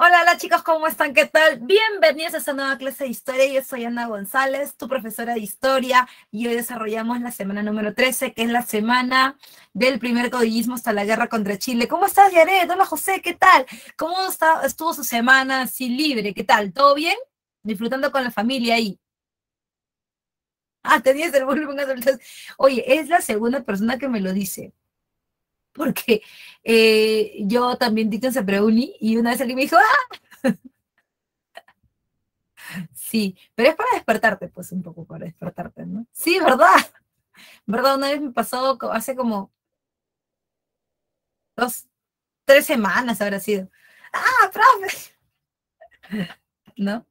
Hola, hola chicos, ¿cómo están? ¿Qué tal? Bienvenidos a esta nueva clase de historia. Yo soy Ana González, tu profesora de historia, y hoy desarrollamos la semana número 13, que es la semana del primer caudillismo hasta la guerra contra Chile. ¿Cómo estás, Yaret? Hola, José, ¿qué tal? ¿Cómo estuvo su semana así libre? ¿Qué tal? ¿Todo bien? Disfrutando con la familia ahí. Ah, tenías el volumen. Oye, es la segunda persona que me lo dice. Porque yo también dicté se preuni y una vez alguien me dijo, ¡ah! Sí, pero es para despertarte, pues un poco para despertarte, ¿no? Sí, ¿verdad? ¿Verdad? Una vez me pasó hace como 2, 3 semanas habrá sido. ¡Ah, profe! ¿No?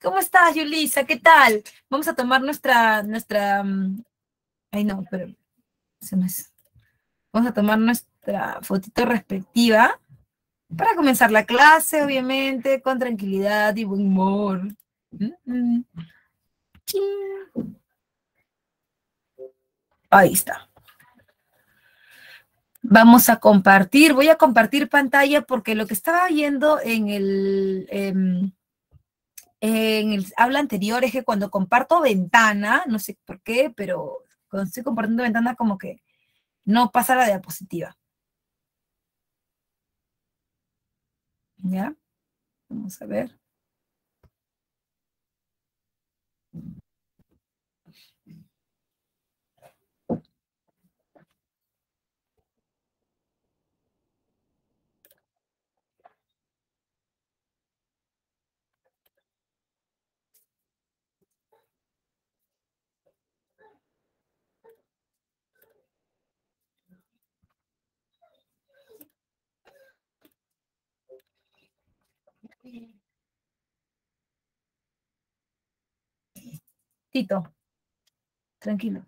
¿Cómo estás, Yulisa? ¿Qué tal? Vamos a tomar nuestra... Ay, no, pero... Se me hace. Vamos a tomar nuestra fotito respectiva para comenzar la clase, obviamente, con tranquilidad y buen humor. Ahí está. Vamos a compartir. Voy a compartir pantalla porque lo que estaba viendo en el aula anterior es que cuando comparto ventana, no sé por qué, pero cuando estoy compartiendo ventana como que no pasa la diapositiva. ¿Ya? Vamos a ver. Tito, tranquilo.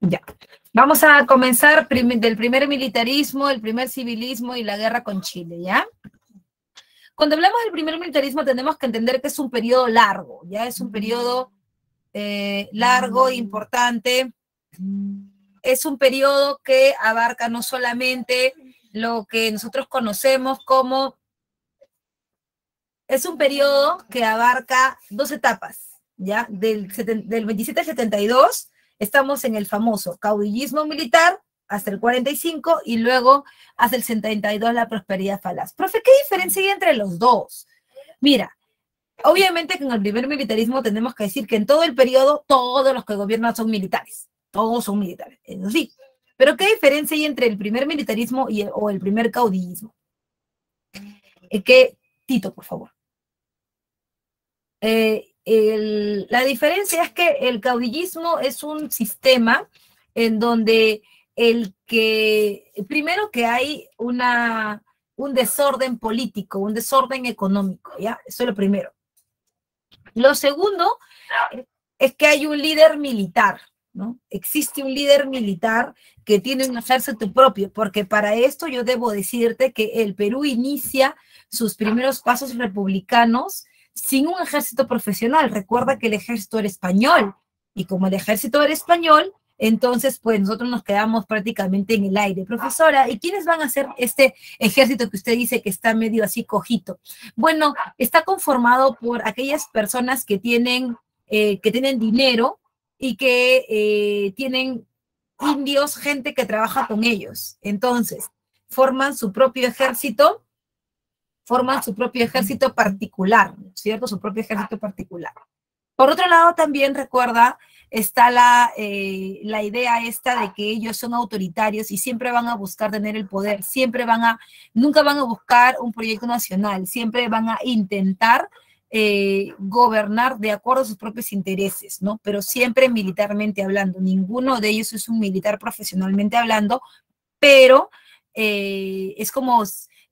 Ya. Vamos a comenzar del primer militarismo, el primer civilismo y la guerra con Chile, ¿ya? Cuando hablamos del primer militarismo tenemos que entender que es un periodo largo, ¿ya? Es un periodo largo, importante. Es un periodo que abarca no solamente lo que nosotros conocemos como... Es un periodo que abarca 2 etapas, ¿ya? Del 27 al 72 estamos en el famoso caudillismo militar, hasta el 45, y luego hasta el 72 la prosperidad falaz. Profe, ¿qué diferencia hay entre los dos? Mira, obviamente que en el primer militarismo tenemos que decir que en todo el periodo todos los que gobiernan son militares, todos son militares, eso sí. Pero ¿qué diferencia hay entre el primer militarismo y el primer caudillismo? Tito, por favor. La diferencia es que el caudillismo es un sistema en donde primero que hay un desorden político, un desorden económico, ¿ya? Eso es lo primero. Lo segundo es que hay un líder militar, ¿no? Existe un líder militar que tiene un ejército propio, porque para esto yo debo decirte que el Perú inicia sus primeros pasos republicanos sin un ejército profesional. Recuerda que el ejército era español, y como el ejército era español, entonces pues nosotros nos quedamos prácticamente en el aire. Profesora, ¿y quiénes van a hacer este ejército que usted dice que está medio así cojito? Bueno, está conformado por aquellas personas que tienen dinero y que tienen indios, gente que trabaja con ellos. Entonces, forman su propio ejército particular, ¿cierto? Su propio ejército particular. Por otro lado, también recuerda, está la idea esta de que ellos son autoritarios y siempre van a buscar tener el poder, nunca van a buscar un proyecto nacional, siempre van a intentar gobernar de acuerdo a sus propios intereses, ¿no? Pero siempre militarmente hablando, ninguno de ellos es un militar profesionalmente hablando, pero es como...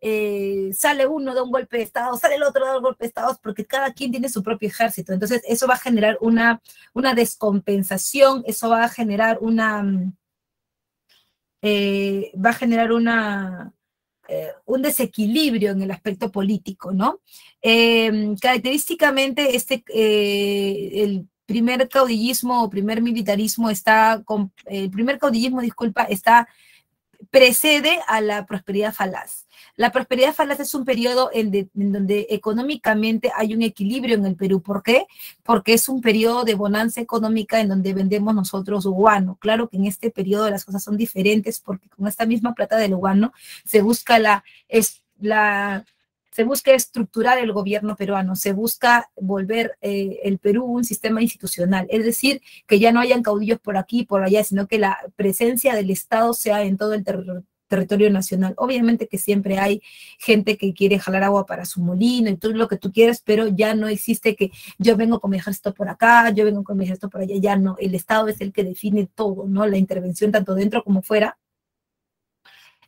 sale uno, da un golpe de estado, sale el otro, da un golpe de estado, porque cada quien tiene su propio ejército. Entonces eso va a generar una descompensación, eso va a generar una un desequilibrio en el aspecto político, ¿no? Característicamente el primer caudillismo o primer militarismo está, precede a la prosperidad falaz. La prosperidad falaz es un periodo en donde económicamente hay un equilibrio en el Perú. ¿Por qué? Porque es un periodo de bonanza económica en donde vendemos nosotros guano. Claro que en este periodo las cosas son diferentes porque con esta misma plata del guano se busca estructurar el gobierno peruano, se busca volver el Perú un sistema institucional, es decir, que ya no hayan caudillos por aquí y por allá, sino que la presencia del Estado sea en todo el territorio nacional. Obviamente que siempre hay gente que quiere jalar agua para su molino y todo lo que tú quieras, pero ya no existe que yo vengo con mi ejército por acá, yo vengo con mi ejército por allá, ya no. El Estado es el que define todo, ¿no? La intervención tanto dentro como fuera,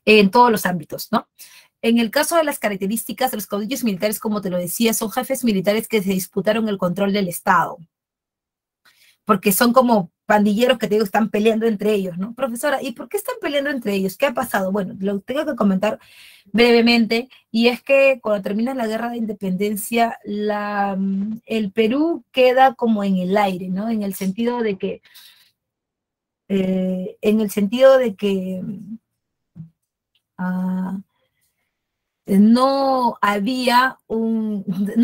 en todos los ámbitos, ¿no? En el caso de las características, los caudillos militares, como te lo decía, son jefes militares que se disputaron el control del Estado. Porque son como pandilleros que te digo, están peleando entre ellos, ¿no? Profesora, ¿y por qué están peleando entre ellos? ¿Qué ha pasado? Bueno, lo tengo que comentar brevemente, y es que cuando termina la Guerra de Independencia, el Perú queda como en el aire, ¿no? En el sentido de que... no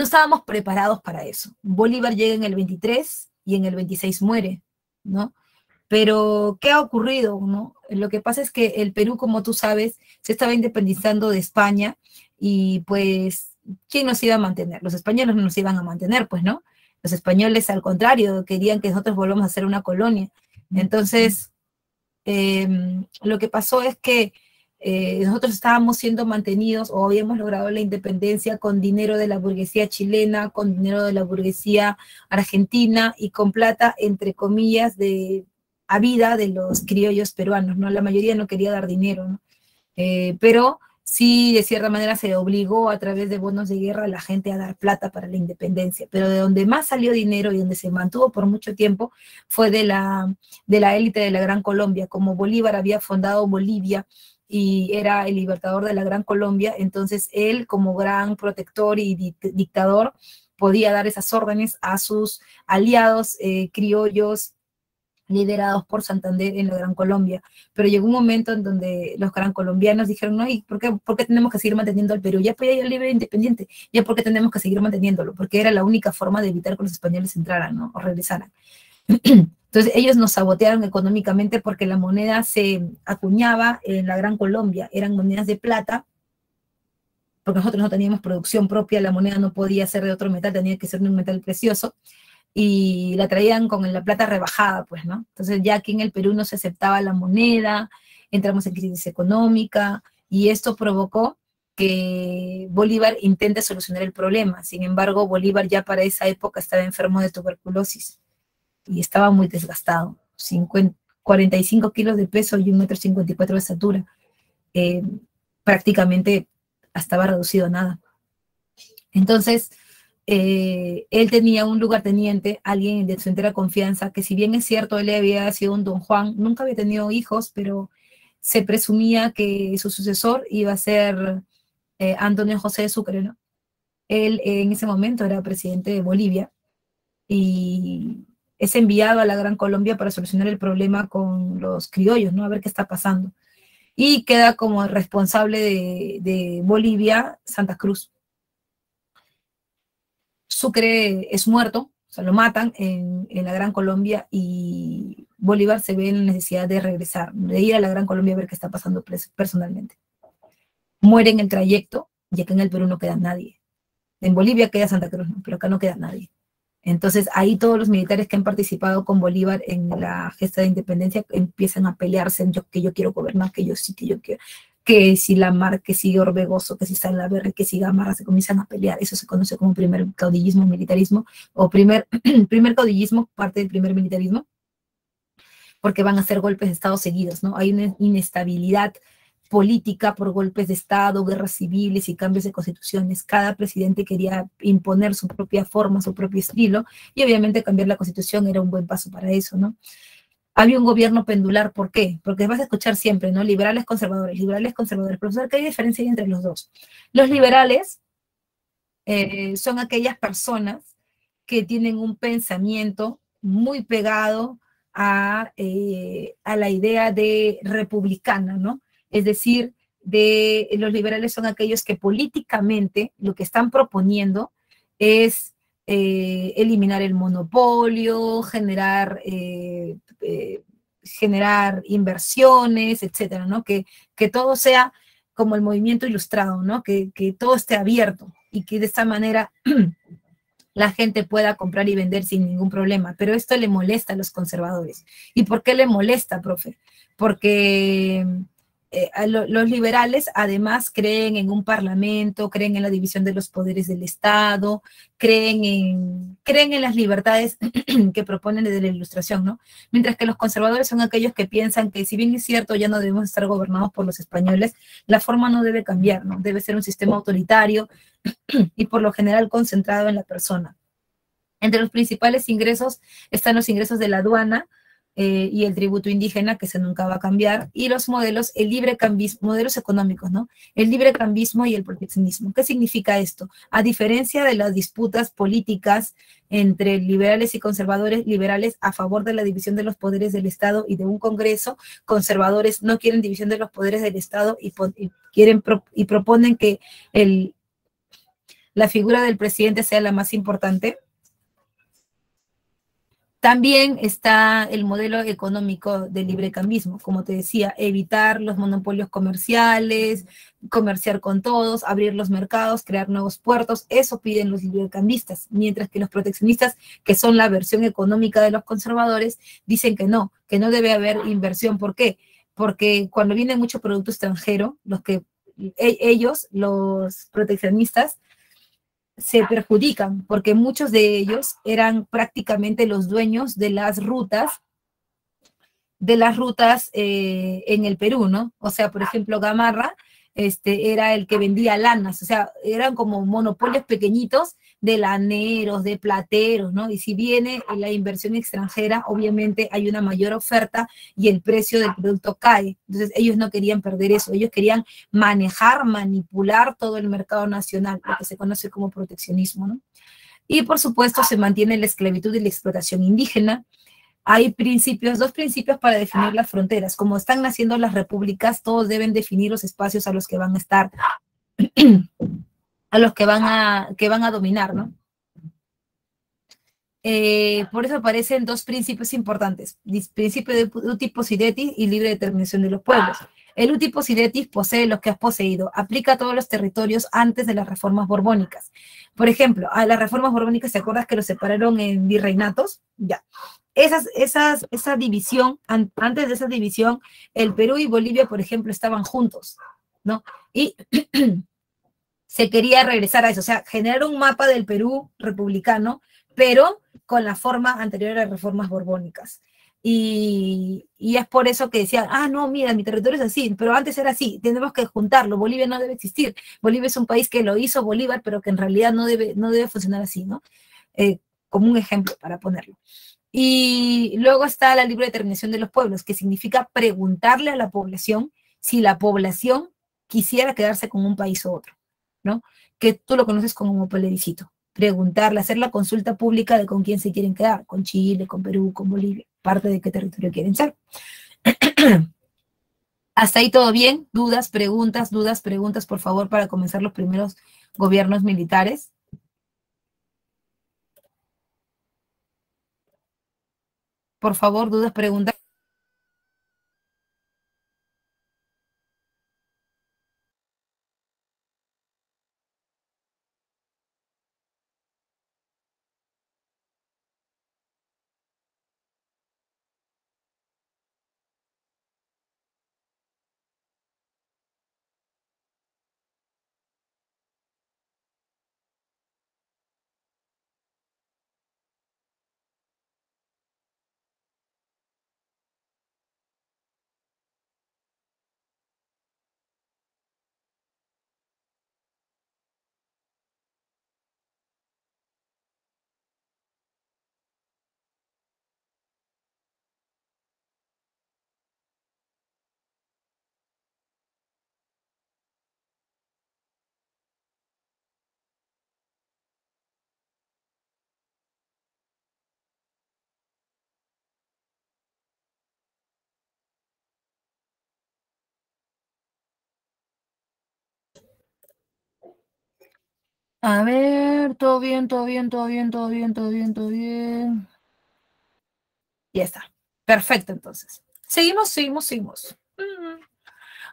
estábamos preparados para eso. Bolívar llega en el 23 y en el 26 muere, ¿no? Pero, ¿qué ha ocurrido, no? Lo que pasa es que el Perú, como tú sabes, se estaba independizando de España y, pues, ¿quién nos iba a mantener? Los españoles no nos iban a mantener, pues, ¿no? Los españoles, al contrario, querían que nosotros volvamos a ser una colonia. Entonces, lo que pasó es que nosotros estábamos siendo mantenidos o habíamos logrado la independencia con dinero de la burguesía chilena, con dinero de la burguesía argentina y con plata, entre comillas, a vida de los criollos peruanos, ¿no? La mayoría no quería dar dinero, ¿no? Pero sí, de cierta manera, se obligó a través de bonos de guerra a la gente a dar plata para la independencia. Pero de donde más salió dinero y donde se mantuvo por mucho tiempo fue de la élite de la Gran Colombia. Como Bolívar había fundado Bolivia, y era el libertador de la Gran Colombia, entonces él, como gran protector y dictador, podía dar esas órdenes a sus aliados criollos liderados por Santander en la Gran Colombia. Pero llegó un momento en donde los gran colombianos dijeron, no, ¿y por qué tenemos que seguir manteniendo al Perú? Ya pues ya libre e independiente, ya ¿por qué tenemos que seguir manteniéndolo? Porque era la única forma de evitar que los españoles entraran, ¿no? O regresaran. Entonces ellos nos sabotearon económicamente porque la moneda se acuñaba en la Gran Colombia, eran monedas de plata, porque nosotros no teníamos producción propia, la moneda no podía ser de otro metal, tenía que ser de un metal precioso, y la traían con la plata rebajada, pues, ¿no? Entonces ya aquí en el Perú no se aceptaba la moneda, entramos en crisis económica, y esto provocó que Bolívar intente solucionar el problema. Sin embargo, Bolívar ya para esa época estaba enfermo de tuberculosis, y estaba muy desgastado, 45 kilos de peso y 1,54 m de estatura, prácticamente estaba reducido a nada. Entonces, él tenía un lugarteniente, alguien de su entera confianza, que si bien es cierto, él había sido un don Juan, nunca había tenido hijos, pero se presumía que su sucesor iba a ser Antonio José de Sucre, ¿no? Él en ese momento era presidente de Bolivia, y es enviado a la Gran Colombia para solucionar el problema con los criollos, ¿no? A ver qué está pasando. Y queda como responsable de Bolivia, Santa Cruz. Sucre es muerto, o sea, lo matan en la Gran Colombia, y Bolívar se ve en la necesidad de regresar, de ir a la Gran Colombia a ver qué está pasando personalmente. Muere en el trayecto, y acá en el Perú no queda nadie. En Bolivia queda Santa Cruz, ¿no? Pero acá no queda nadie. Entonces, ahí todos los militares que han participado con Bolívar en la gesta de independencia empiezan a pelearse, que yo quiero gobernar, que yo sí, que yo quiero, que si La Mar, que si Orbegoso, que si Salaverry, que si Gamarra, se comienzan a pelear. Eso se conoce como primer caudillismo, militarismo, o primer caudillismo, parte del primer militarismo, porque van a ser golpes de Estado seguidos, ¿no? Hay una inestabilidad política por golpes de Estado, guerras civiles y cambios de constituciones. Cada presidente quería imponer su propia forma, su propio estilo, y obviamente cambiar la constitución era un buen paso para eso, ¿no? había un gobierno pendular. ¿Por qué? Porque vas a escuchar siempre, ¿no? Liberales, conservadores, liberales, conservadores. Profesor, ¿qué diferencia hay entre los dos? Los liberales son aquellas personas que tienen un pensamiento muy pegado a la idea de republicana, ¿no? Es decir, los liberales son aquellos que políticamente lo que están proponiendo es eliminar el monopolio, generar inversiones, etcétera, ¿no? Que todo sea como el movimiento ilustrado, ¿no? Que todo esté abierto y que de esta manera la gente pueda comprar y vender sin ningún problema. Pero esto le molesta a los conservadores. ¿Y por qué le molesta, profe? Porque los liberales además creen en un parlamento, creen en la división de los poderes del Estado, creen en las libertades que proponen desde la Ilustración, ¿no? Mientras que los conservadores son aquellos que piensan que si bien es cierto ya no debemos estar gobernados por los españoles, la forma no debe cambiar, ¿no? Debe ser un sistema autoritario y por lo general concentrado en la persona. Entre los principales ingresos están los ingresos de la aduana, y el tributo indígena, que se nunca va a cambiar, y los modelos, el libre cambismo, modelos económicos, ¿no? El libre cambismo y el proteccionismo. ¿Qué significa esto? A diferencia de las disputas políticas entre liberales y conservadores, liberales a favor de la división de los poderes del Estado y de un Congreso, conservadores no quieren división de los poderes del Estado y proponen que la figura del presidente sea la más importante. También está el modelo económico del librecambismo, como te decía, evitar los monopolios comerciales, comerciar con todos, abrir los mercados, crear nuevos puertos, eso piden los librecambistas, mientras que los proteccionistas, que son la versión económica de los conservadores, dicen que no debe haber inversión. ¿Por qué? Porque cuando viene mucho producto extranjero, los proteccionistas, se perjudican porque muchos de ellos eran prácticamente los dueños de las rutas en el Perú, ¿no? O sea, por ejemplo, Gamarra era el que vendía lanas, o sea, eran como monopolios pequeñitos de laneros, de plateros, ¿no? Y si viene la inversión extranjera, obviamente hay una mayor oferta y el precio del producto cae. Entonces, ellos no querían perder eso, ellos querían manejar, manipular todo el mercado nacional, lo que se conoce como proteccionismo, ¿no? Y, por supuesto, se mantiene la esclavitud y la explotación indígena. Hay dos principios para definir las fronteras. Como están naciendo las repúblicas, todos deben definir los espacios a los que van a estar, que van a dominar, ¿no? Por eso aparecen dos principios importantes, el principio de uti possidetis y libre determinación de los pueblos. El uti possidetis posee lo que has poseído, aplica a todos los territorios antes de las reformas borbónicas. Por ejemplo, a las reformas borbónicas, ¿te acuerdas que los separaron en virreinatos? Ya. Esa división, antes de esa división, el Perú y Bolivia, por ejemplo, estaban juntos, ¿no? Y se quería regresar a eso, o sea, generar un mapa del Perú republicano, pero con la forma anterior a las reformas borbónicas. Y es por eso que decían, ah, no, mira, mi territorio es así, pero antes era así, tenemos que juntarlo, Bolivia no debe existir, Bolivia es un país que lo hizo Bolívar, pero que en realidad no debe funcionar así, ¿no? Como un ejemplo para ponerlo. Y luego está la libre determinación de los pueblos, que significa preguntarle a la población si la población quisiera quedarse con un país u otro, ¿no? Que tú lo conoces como plebiscito. Preguntarle, hacer la consulta pública de con quién se quieren quedar, con Chile, con Perú, con Bolivia, parte de qué territorio quieren ser. Hasta ahí todo bien, dudas, preguntas, por favor, para comenzar los primeros gobiernos militares. Por favor, dudas, preguntas. A ver, todo bien, todo bien, todo bien, todo bien, todo bien, todo bien. Ya está. Perfecto, entonces. Seguimos, seguimos, seguimos.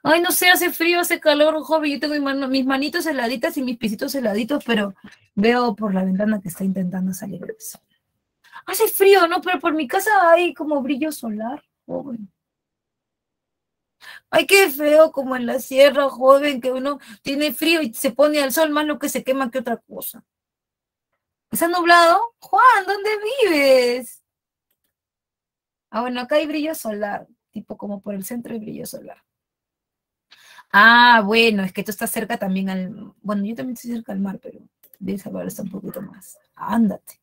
Ay, no sé, hace frío, hace calor, joven. Yo tengo mis manitos heladitas y mis pisitos heladitos, pero veo por la ventana que está intentando salir de eso. Hace frío, ¿no? Pero por mi casa hay como brillo solar, joven. Ay, qué feo, como en la sierra, joven, que uno tiene frío y se pone al sol, más lo que se quema que otra cosa. ¿Está nublado? Juan, ¿dónde vives? Ah, bueno, acá hay brillo solar, tipo como por el centro hay brillo solar. Ah, bueno, es que tú estás cerca también al... Bueno, yo también estoy cerca al mar, pero bien salvar está un poquito más. Ándate.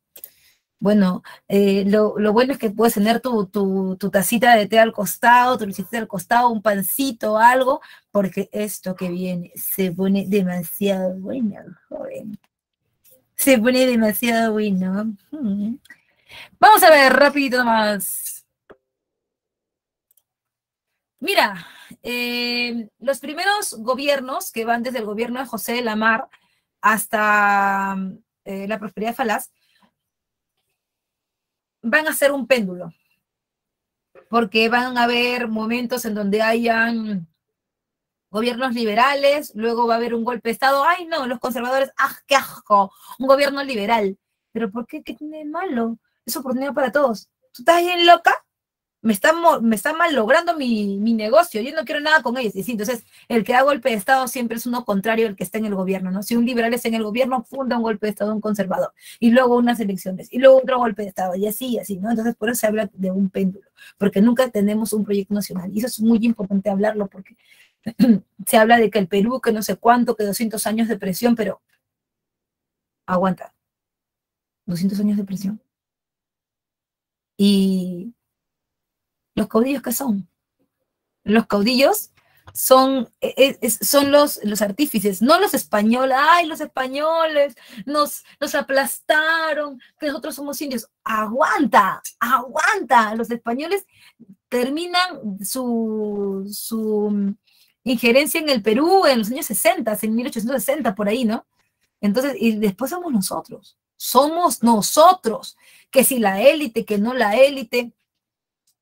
Bueno, lo bueno es que puedes tener tu tacita de té al costado, tu luchita al costado, un pancito, algo, porque esto que viene se pone demasiado bueno, joven. Se pone demasiado bueno. Vamos a ver, rapidito más. Mira, los primeros gobiernos que van desde el gobierno de José de La Mar hasta la prosperidad falaz, van a ser un péndulo, porque van a haber momentos en donde hayan gobiernos liberales, luego va a haber un golpe de Estado, ¡ay no! Los conservadores, ¡ah, qué asco! Un gobierno liberal. ¿Pero por qué? ¿Qué tiene de malo? Es oportunidad para todos. ¿Tú estás bien loca? Me están malogrando mi negocio, yo no quiero nada con ellos. Y sí, entonces, el que da golpe de Estado siempre es uno contrario al que está en el gobierno, ¿no? Si un liberal está en el gobierno, funda un golpe de Estado un conservador, y luego unas elecciones, y luego otro golpe de Estado, y así, ¿no? Entonces, por eso se habla de un péndulo, porque nunca tenemos un proyecto nacional, y eso es muy importante hablarlo, porque se habla de que el Perú, que no sé cuánto, que 200 años de presión, pero aguanta, 200 años de presión. Y... ¿los caudillos qué son? Los caudillos son los artífices, no los españoles. ¡Ay, los españoles nos aplastaron! Que nosotros somos indios. ¡Aguanta! ¡Aguanta! Los españoles terminan su injerencia en el Perú en los años 60, en 1860, por ahí, ¿no? Entonces, y después somos nosotros. Somos nosotros. Que si la élite, que no la élite...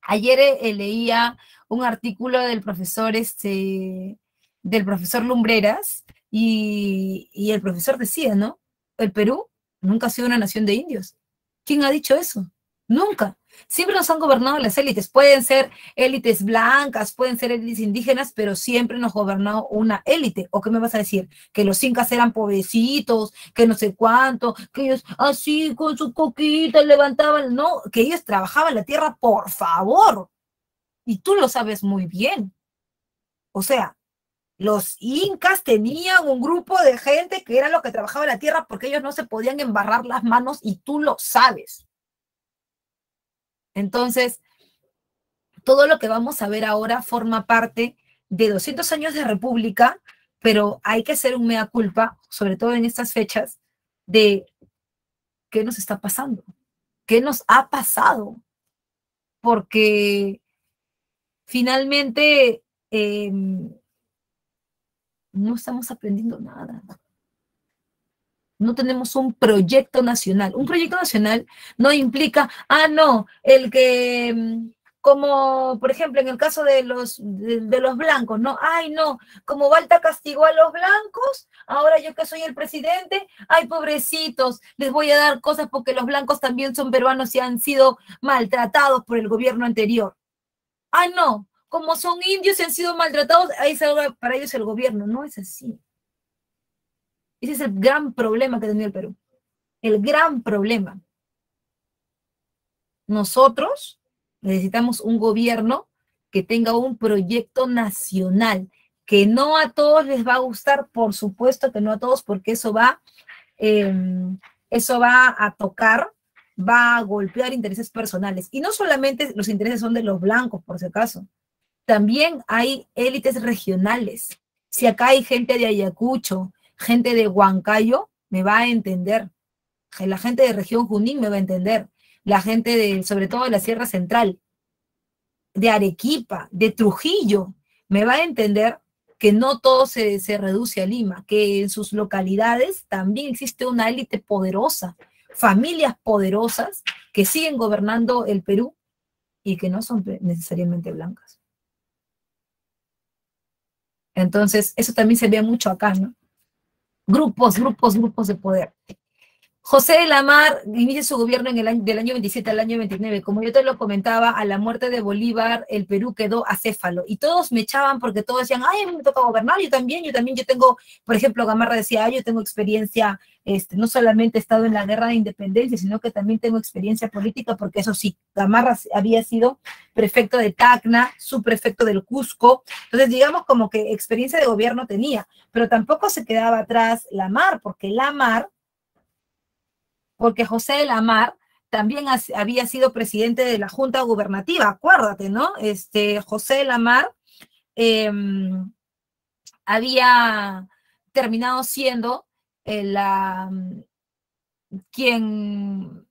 Ayer leía un artículo del profesor Lumbreras y el profesor decía, ¿no? El Perú nunca ha sido una nación de indios. ¿Quién ha dicho eso? Nunca. Siempre nos han gobernado las élites. Pueden ser élites blancas, pueden ser élites indígenas, pero siempre nos ha gobernado una élite. ¿O qué me vas a decir? Que los incas eran pobrecitos, que no sé cuánto, que ellos así con sus coquitas levantaban. No, que ellos trabajaban la tierra, por favor. Y tú lo sabes muy bien. O sea, los incas tenían un grupo de gente que eran los que trabajaban la tierra porque ellos no se podían embarrar las manos y tú lo sabes. Entonces, todo lo que vamos a ver ahora forma parte de 200 años de república, pero hay que hacer un mea culpa, sobre todo en estas fechas, de qué nos está pasando, qué nos ha pasado, porque finalmente no estamos aprendiendo nada. No tenemos un proyecto nacional. Un proyecto nacional no implica, ah, no, el que, como, por ejemplo, en el caso de los blancos, no, ay, no, como Balta castigó a los blancos, ahora yo que soy el presidente, ay, pobrecitos, les voy a dar cosas porque los blancos también son peruanos y han sido maltratados por el gobierno anterior. Ah, no, como son indios y han sido maltratados, ahí se habla para ellos el gobierno. No es así. Ese es el gran problema que tenía el Perú. El gran problema. Nosotros necesitamos un gobierno que tenga un proyecto nacional, que no a todos les va a gustar, por supuesto que no a todos, porque eso va a tocar, va a golpear intereses personales. Y no solamente los intereses son de los blancos, por si acaso. También hay élites regionales. Si acá hay gente de Ayacucho, gente de Huancayo me va a entender, la gente de región Junín me va a entender, la gente de, sobre todo de la Sierra Central, de Arequipa, de Trujillo, me va a entender que no todo se reduce a Lima, que en sus localidades también existe una élite poderosa, familias poderosas que siguen gobernando el Perú y que no son necesariamente blancas. Entonces, eso también se ve mucho acá, ¿no? Grupos de poder. José de La Mar inicia su gobierno en el año, del año 27 al año 29. Como yo te lo comentaba, a la muerte de Bolívar, el Perú quedó acéfalo. Y todos me echaban porque todos decían, ay, a mí me toca gobernar, yo también, yo tengo, por ejemplo, Gamarra decía, yo tengo experiencia, no solamente he estado en la guerra de independencia, sino que también tengo experiencia política, porque eso sí, Gamarra había sido prefecto de Tacna, subprefecto del Cusco. Entonces, digamos como que experiencia de gobierno tenía, pero tampoco se quedaba atrás La Mar, porque porque José de La Mar también había sido presidente de la Junta Gubernativa, acuérdate, ¿no? José de La Mar había terminado siendo quien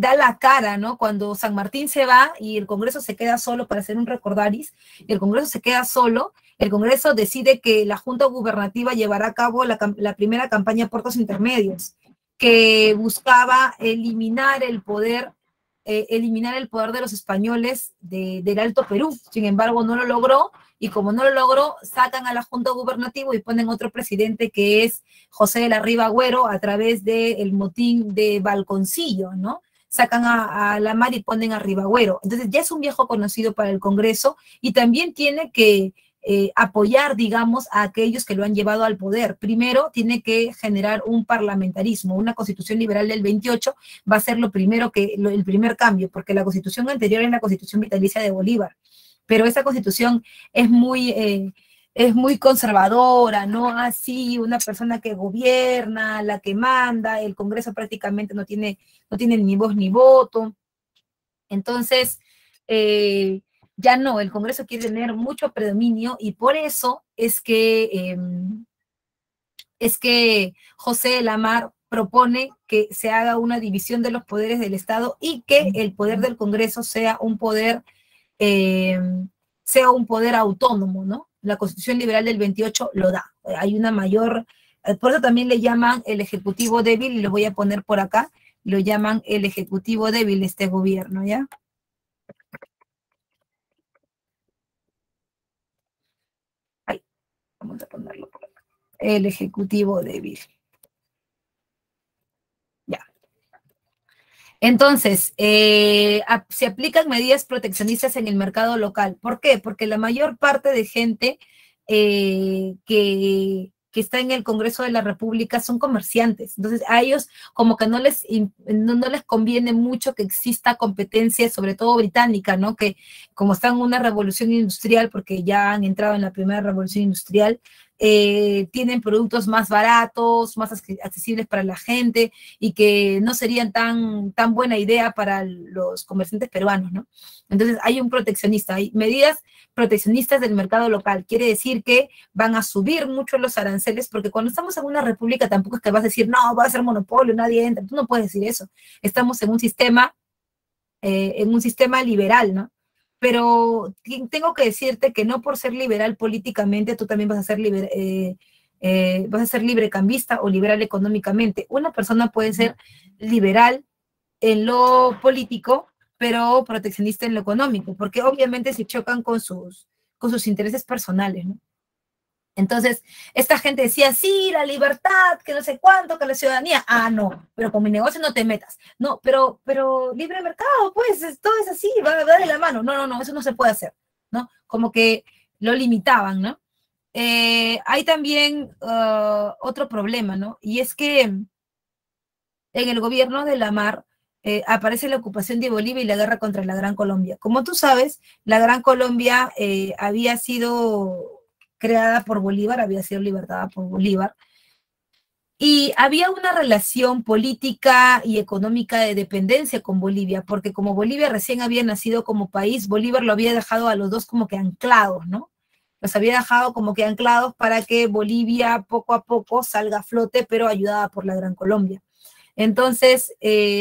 da la cara, ¿no? Cuando San Martín se va y el Congreso se queda solo, para hacer un recordaris, el Congreso se queda solo. El Congreso decide que la Junta Gubernativa llevará a cabo la primera campaña Puertos Intermedios, que buscaba eliminar el poder de los españoles del Alto Perú. Sin embargo, no lo logró, y como no lo logró, sacan a la Junta Gubernativa y ponen otro presidente, que es José de la Riva Agüero, a través del motín de Balconcillo, ¿no? Sacan a La Mar y ponen a Rivagüero. Entonces ya es un viejo conocido para el Congreso, y también tiene que apoyar, digamos, a aquellos que lo han llevado al poder. Primero tiene que generar un parlamentarismo. Una constitución liberal del 28 va a ser el primer cambio, porque la constitución anterior es la constitución vitalicia de Bolívar, pero esa constitución es muy conservadora, ¿no? Así, una persona que gobierna, la que manda, el Congreso prácticamente no tiene ni voz ni voto. Entonces, ya no, el Congreso quiere tener mucho predominio, y por eso es que José de La Mar propone que se haga una división de los poderes del Estado, y que el poder del Congreso sea un poder autónomo, ¿no? La Constitución Liberal del 28 lo da. Hay una mayor, por eso también le llaman el Ejecutivo débil, y lo voy a poner por acá, lo llaman el Ejecutivo débil este gobierno, ¿ya? Vamos a ponerlo por acá. El Ejecutivo débil. Ya. Entonces, se aplican medidas proteccionistas en el mercado local. ¿Por qué? Porque la mayor parte de gente que está en el Congreso de la República son comerciantes. Entonces, a ellos como que no les conviene mucho que exista competencia, sobre todo británica, ¿no? Que como están en una revolución industrial, porque ya han entrado en la primera revolución industrial, tienen productos más baratos, más accesibles para la gente, y que no serían tan buena idea para los comerciantes peruanos, ¿no? Entonces hay un proteccionista, hay medidas proteccionistas del mercado local. Quiere decir que van a subir mucho los aranceles, porque cuando estamos en una república tampoco es que vas a decir, no, va a ser monopolio, nadie entra. Tú no puedes decir eso. Estamos en un sistema liberal, ¿no? Pero tengo que decirte que no por ser liberal políticamente tú también vas a ser librecambista o liberal económicamente. Una persona puede ser liberal en lo político, pero proteccionista en lo económico, porque obviamente se chocan con sus intereses personales, ¿no? Entonces, esta gente decía, sí, la libertad, que no sé cuánto, que la ciudadanía. Ah, no, pero con mi negocio no te metas. No, pero libre mercado, pues, todo es así, va de la mano. No, eso no se puede hacer, ¿no? Como que lo limitaban, ¿no? Hay también otro problema, ¿no? Y es que en el gobierno de La Mar aparece la ocupación de Bolivia y la guerra contra la Gran Colombia. Como tú sabes, la Gran Colombia había sido creada por Bolívar, había sido libertada por Bolívar, y había una relación política y económica de dependencia con Bolivia, porque como Bolivia recién había nacido como país, Bolívar lo había dejado a los dos como que anclados, ¿no? Los había dejado como que anclados para que Bolivia poco a poco salga a flote, pero ayudada por la Gran Colombia. Entonces,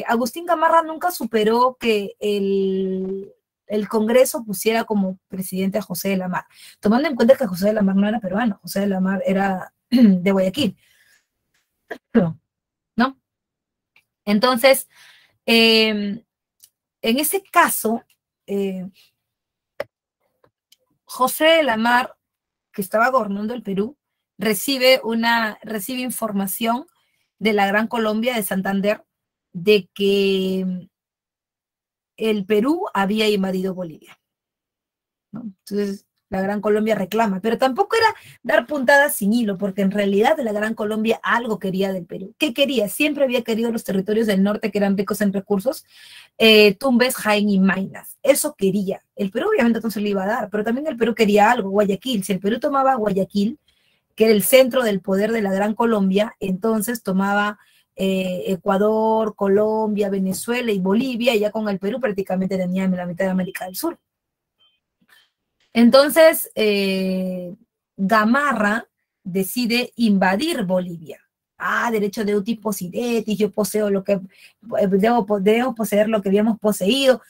Agustín Gamarra nunca superó que el el Congreso pusiera como presidente a José de La Mar, tomando en cuenta que José de La Mar no era peruano, José de La Mar era de Guayaquil, ¿no? Entonces, en ese caso, José de La Mar, que estaba gobernando el Perú, recibe información de la Gran Colombia de Santander de que el Perú había invadido Bolivia, ¿no? Entonces la Gran Colombia reclama, pero tampoco era dar puntadas sin hilo, porque en realidad la Gran Colombia algo quería del Perú. ¿Qué quería? Siempre había querido los territorios del norte que eran ricos en recursos, Tumbes, Jaén y Maynas. Eso quería. El Perú obviamente entonces le iba a dar, pero también el Perú quería algo, Guayaquil. Si el Perú tomaba Guayaquil, que era el centro del poder de la Gran Colombia, entonces tomaba Ecuador, Colombia, Venezuela y Bolivia, y ya con el Perú prácticamente tenía la mitad de América del Sur. Entonces, Gamarra decide invadir Bolivia. Ah, derecho de uti possidetis, yo poseo lo que, debo poseer lo que habíamos poseído,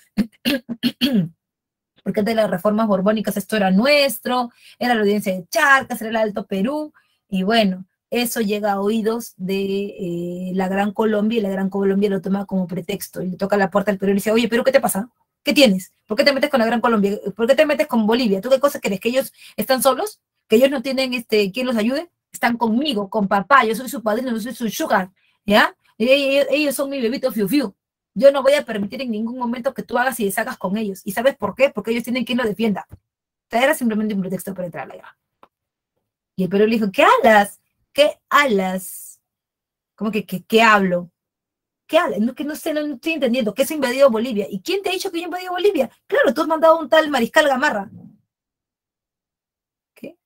porque antes de las reformas borbónicas esto era nuestro, era la audiencia de Charcas, era el Alto Perú, y bueno, eso llega a oídos de la Gran Colombia, y la Gran Colombia lo toma como pretexto, y le toca la puerta al Perú y le dice, oye, Perú, ¿qué te pasa? ¿Qué tienes? ¿Por qué te metes con la Gran Colombia? ¿Por qué te metes con Bolivia? ¿Tú qué cosa crees? ¿Que ellos están solos? ¿Que ellos no tienen quien los ayude? Están conmigo, con papá, yo soy su padrino, yo soy su sugar, ¿ya? Ellos son mi bebito fiu fiu. Yo no voy a permitir en ningún momento que tú hagas y deshagas con ellos. ¿Y sabes por qué? Porque ellos tienen quien los defienda. Era simplemente un pretexto para entrar a la guerra. Y el Perú le dijo, ¿qué hablas? ¿Qué alas? ¿Cómo que qué hablo? ¿Qué alas? No, que no sé, no estoy entendiendo. ¿Qué se ha invadido Bolivia? ¿Y quién te ha dicho que yo he invadido Bolivia? Claro, tú has mandado a un tal Mariscal Gamarra. ¿Qué?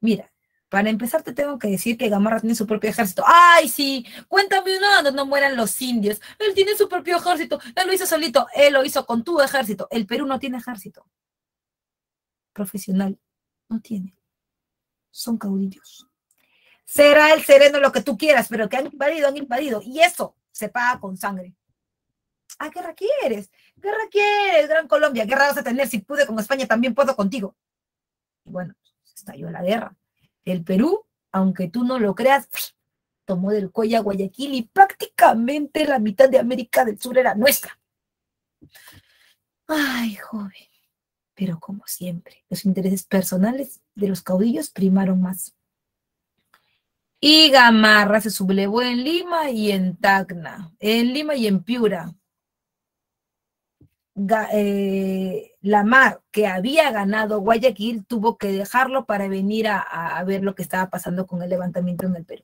Mira, para empezar te tengo que decir que Gamarra tiene su propio ejército. ¡Ay, sí! Cuéntame una, no mueran los indios. Él tiene su propio ejército. Él lo hizo solito. Él lo hizo con tu ejército. El Perú no tiene ejército. Profesional. No tiene. Son caudillos. Será el sereno lo que tú quieras, pero que han invadido, y eso se paga con sangre. Ah, ¿guerra quieres? ¿Guerra quieres, Gran Colombia? ¿Guerra vas a tener? Si pude con España, también puedo contigo. Y bueno, se estalló la guerra. El Perú, aunque tú no lo creas, tomó del cuello a Guayaquil y prácticamente la mitad de América del Sur era nuestra. Ay, joven. Pero como siempre, los intereses personales de los caudillos primaron más. Y Gamarra se sublevó en Lima y en Tacna, en Lima y en Piura. La Mar, que había ganado Guayaquil, tuvo que dejarlo para venir a ver lo que estaba pasando con el levantamiento en el Perú.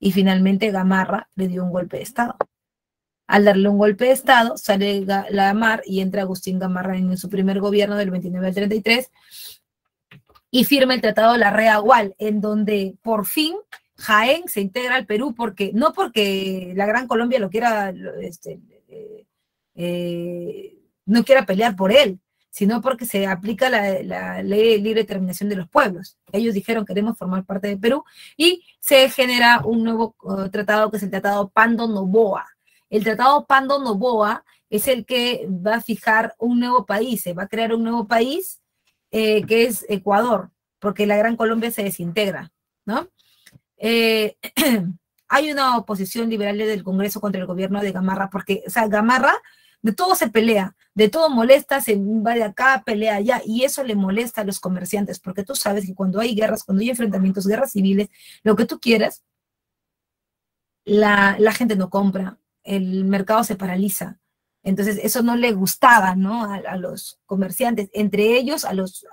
Y finalmente Gamarra le dio un golpe de estado. Al darle un golpe de estado, sale la Mar y entra Agustín Gamarra en su primer gobierno del 29 al 33 y firma el Tratado de la Reagual, en donde por fin Jaén se integra al Perú, porque no porque la Gran Colombia lo quiera, no quiera pelear por él, sino porque se aplica la ley de libre determinación de los pueblos. Ellos dijeron, queremos formar parte de Perú, y se genera un nuevo tratado que es el Tratado Pando-Novoa. El Tratado Pando-Novoa es el que va a fijar un nuevo país, se va a crear un nuevo país que es Ecuador, porque la Gran Colombia se desintegra, ¿no? Hay una oposición liberal del Congreso contra el gobierno de Gamarra, porque, o sea, Gamarra de todo se pelea, de todo molesta, se va de acá, pelea allá, y eso le molesta a los comerciantes, porque tú sabes que cuando hay guerras, cuando hay enfrentamientos, guerras civiles, lo que tú quieras, la gente no compra. El mercado se paraliza. Entonces, eso no le gustaba, ¿no? A los comerciantes, entre ellos a los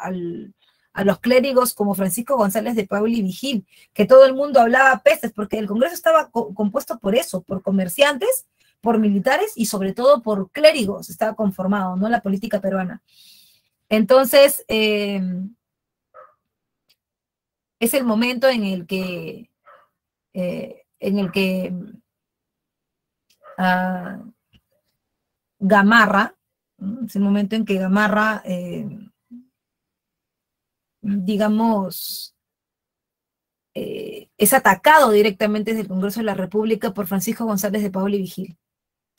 clérigos como Francisco González de Pablo y Vigil, que todo el mundo hablaba pestes, porque el Congreso estaba compuesto por eso, por comerciantes, por militares y sobre todo por clérigos, estaba conformado, ¿no? La política peruana. Entonces, es el momento en el que Gamarra, ¿no? Es el momento en que Gamarra, digamos, es atacado directamente desde el Congreso de la República por Francisco González de Pablo y Vigil.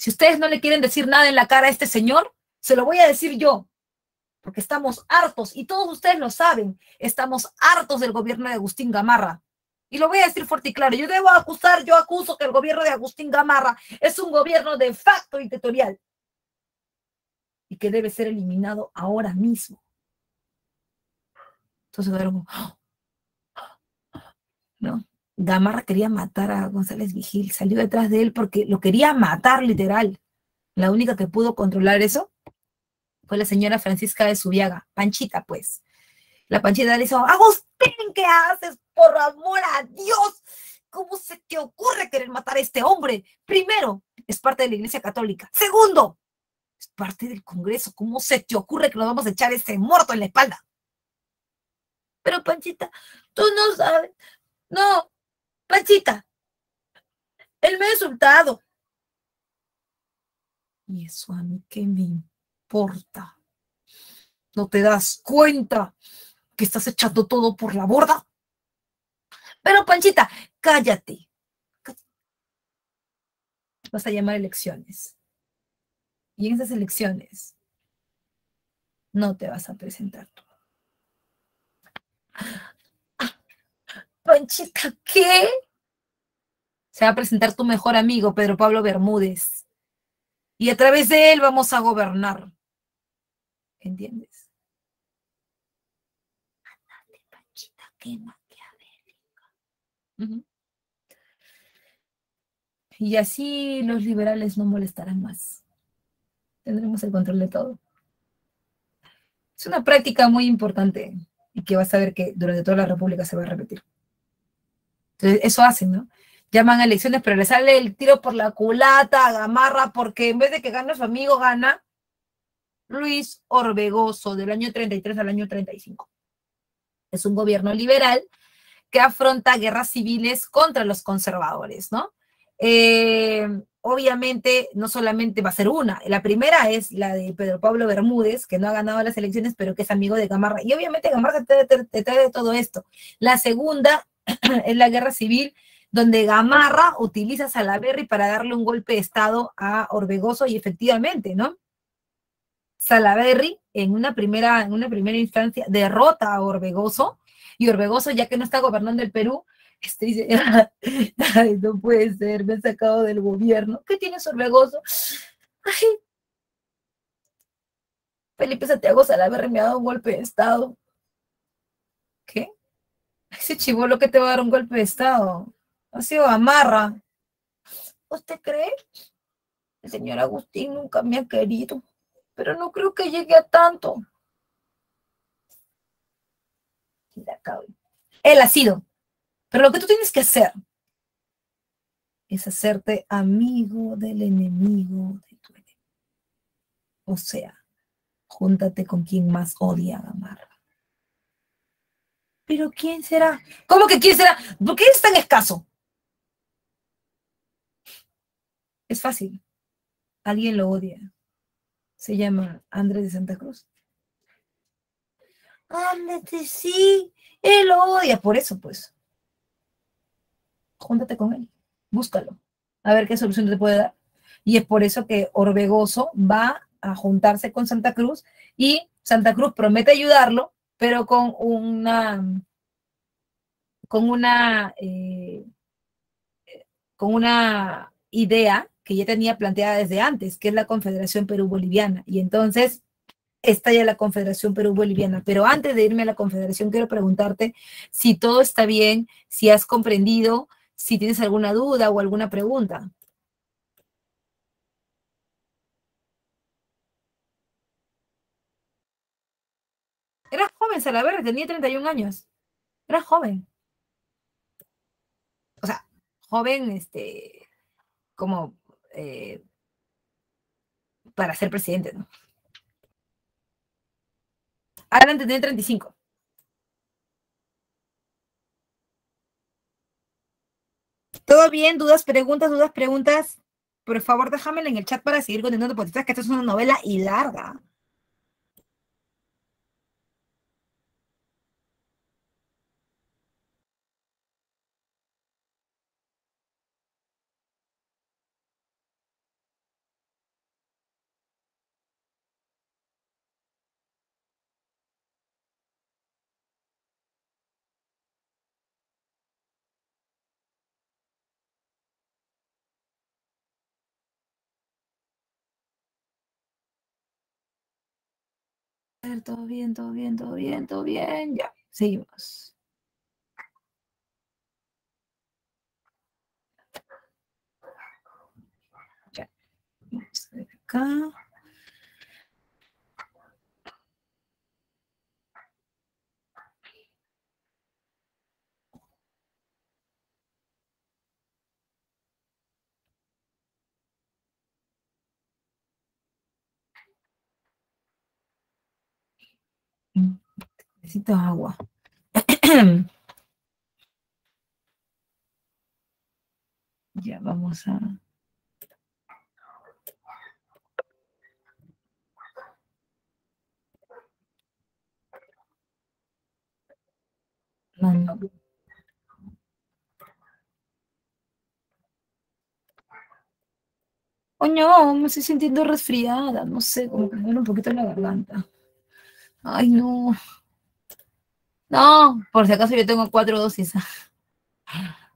Si ustedes no le quieren decir nada en la cara a este señor, se lo voy a decir yo, porque estamos hartos, y todos ustedes lo saben, estamos hartos del gobierno de Agustín Gamarra. Y lo voy a decir fuerte y claro, yo debo acusar, yo acuso que el gobierno de Agustín Gamarra es un gobierno de facto dictatorial y que debe ser eliminado ahora mismo. Entonces, ¿no? Gamarra quería matar a González Vigil, salió detrás de él porque lo quería matar literal. La única que pudo controlar eso fue la señora Francisca de Zubiaga, Panchita pues. La Panchita le dijo, Agustín, ¿qué haces? Por amor a Dios, ¿cómo se te ocurre querer matar a este hombre? Primero, es parte de la Iglesia Católica. Segundo, es parte del Congreso. ¿Cómo se te ocurre que nos vamos a echar ese muerto en la espalda? Pero Panchita, tú no sabes. No, Panchita, él me ha insultado. ¿Y eso a mí qué me importa? ¿No te das cuenta que estás echando todo por la borda? Pero Panchita, cállate. Vas a llamar elecciones. Y en esas elecciones no te vas a presentar tú. Panchita, ¿qué? Se va a presentar tu mejor amigo, Pedro Pablo Bermúdez. Y a través de él vamos a gobernar. ¿Entiendes? Ándate, Panchita, quema. Y así los liberales no molestarán más. Tendremos el control de todo. Es una práctica muy importante y que vas a ver que durante toda la República se va a repetir. Entonces, eso hacen, ¿no? Llaman a elecciones, pero le sale el tiro por la culata a Gamarra porque en vez de que gane su amigo, gana Luis Orbegoso del año 33 al año 35. Es un gobierno liberal que afronta guerras civiles contra los conservadores, ¿no? Obviamente, no solamente va a ser una. La primera es la de Pedro Pablo Bermúdez, que no ha ganado las elecciones, pero que es amigo de Gamarra. Y obviamente Gamarra te trae de todo esto. La segunda es la guerra civil, donde Gamarra utiliza a Salaverry para darle un golpe de Estado a Orbegoso, y efectivamente, ¿no? Salaverry, en una primera instancia, derrota a Orbegoso, y Orbegoso, ya que no está gobernando el Perú, dice, ay, no puede ser, me han sacado del gobierno. ¿Qué tienes, Orbegoso? Ay, Felipe Santiago Salaverry me ha dado un golpe de Estado. ¿Qué? Ese chibolo que te va a dar un golpe de Estado ha sido Gamarra. ¿Usted cree? El señor Agustín nunca me ha querido, pero no creo que llegue a tanto. Él ha sido. Pero lo que tú tienes que hacer es hacerte amigo del enemigo de tu enemigo. O sea, júntate con quien más odia a Gamarra. ¿Pero quién será? ¿Cómo que quién será? ¿Por qué es tan escaso? Es fácil. Alguien lo odia. Se llama Andrés de Santa Cruz. Ándate, sí, él lo odia, por eso pues. Júntate con él, búscalo, a ver qué solución te puede dar. Y es por eso que Orbegoso va a juntarse con Santa Cruz, y Santa Cruz promete ayudarlo, pero con una idea que ya tenía planteada desde antes, que es la Confederación Perú-Boliviana. Y entonces estalla la Confederación Perú-Boliviana. Pero antes de irme a la Confederación, quiero preguntarte si todo está bien, si has comprendido, si tienes alguna duda o alguna pregunta. Era joven, Salaverry, tenía 31 años. Era joven. O sea, joven, como para ser presidente, ¿no? Adelante, tiene 35. ¿Todo bien? ¿Dudas, preguntas? ¿Dudas, preguntas? Por favor, déjamela en el chat para seguir contando podcast, que esta es una novela y larga. ver, todo bien, todo bien, todo bien, todo bien. Ya, seguimos. Ya, vamos a ver acá. Necesito agua. Ya vamos a... Mando. Coño, me estoy sintiendo resfriada. No sé, como que me duele un poquito en la garganta. Ay, no. No, por si acaso yo tengo 4 dosis.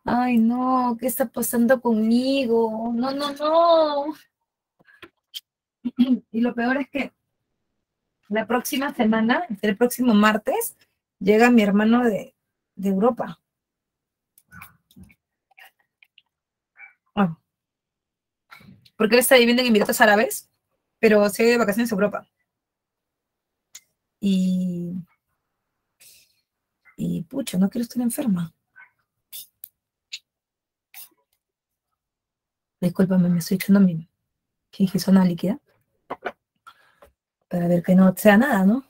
Ay, no, ¿qué está pasando conmigo? No, no, no. Y lo peor es que la próxima semana, el próximo martes, llega mi hermano de Europa. Bueno, porque él está viviendo en Emiratos Árabes, pero se ha ido de vacaciones a Europa. Y pucha, no quiero estar enferma. Discúlpame, me estoy echando mi quinjisona líquida para ver que no sea nada, ¿no?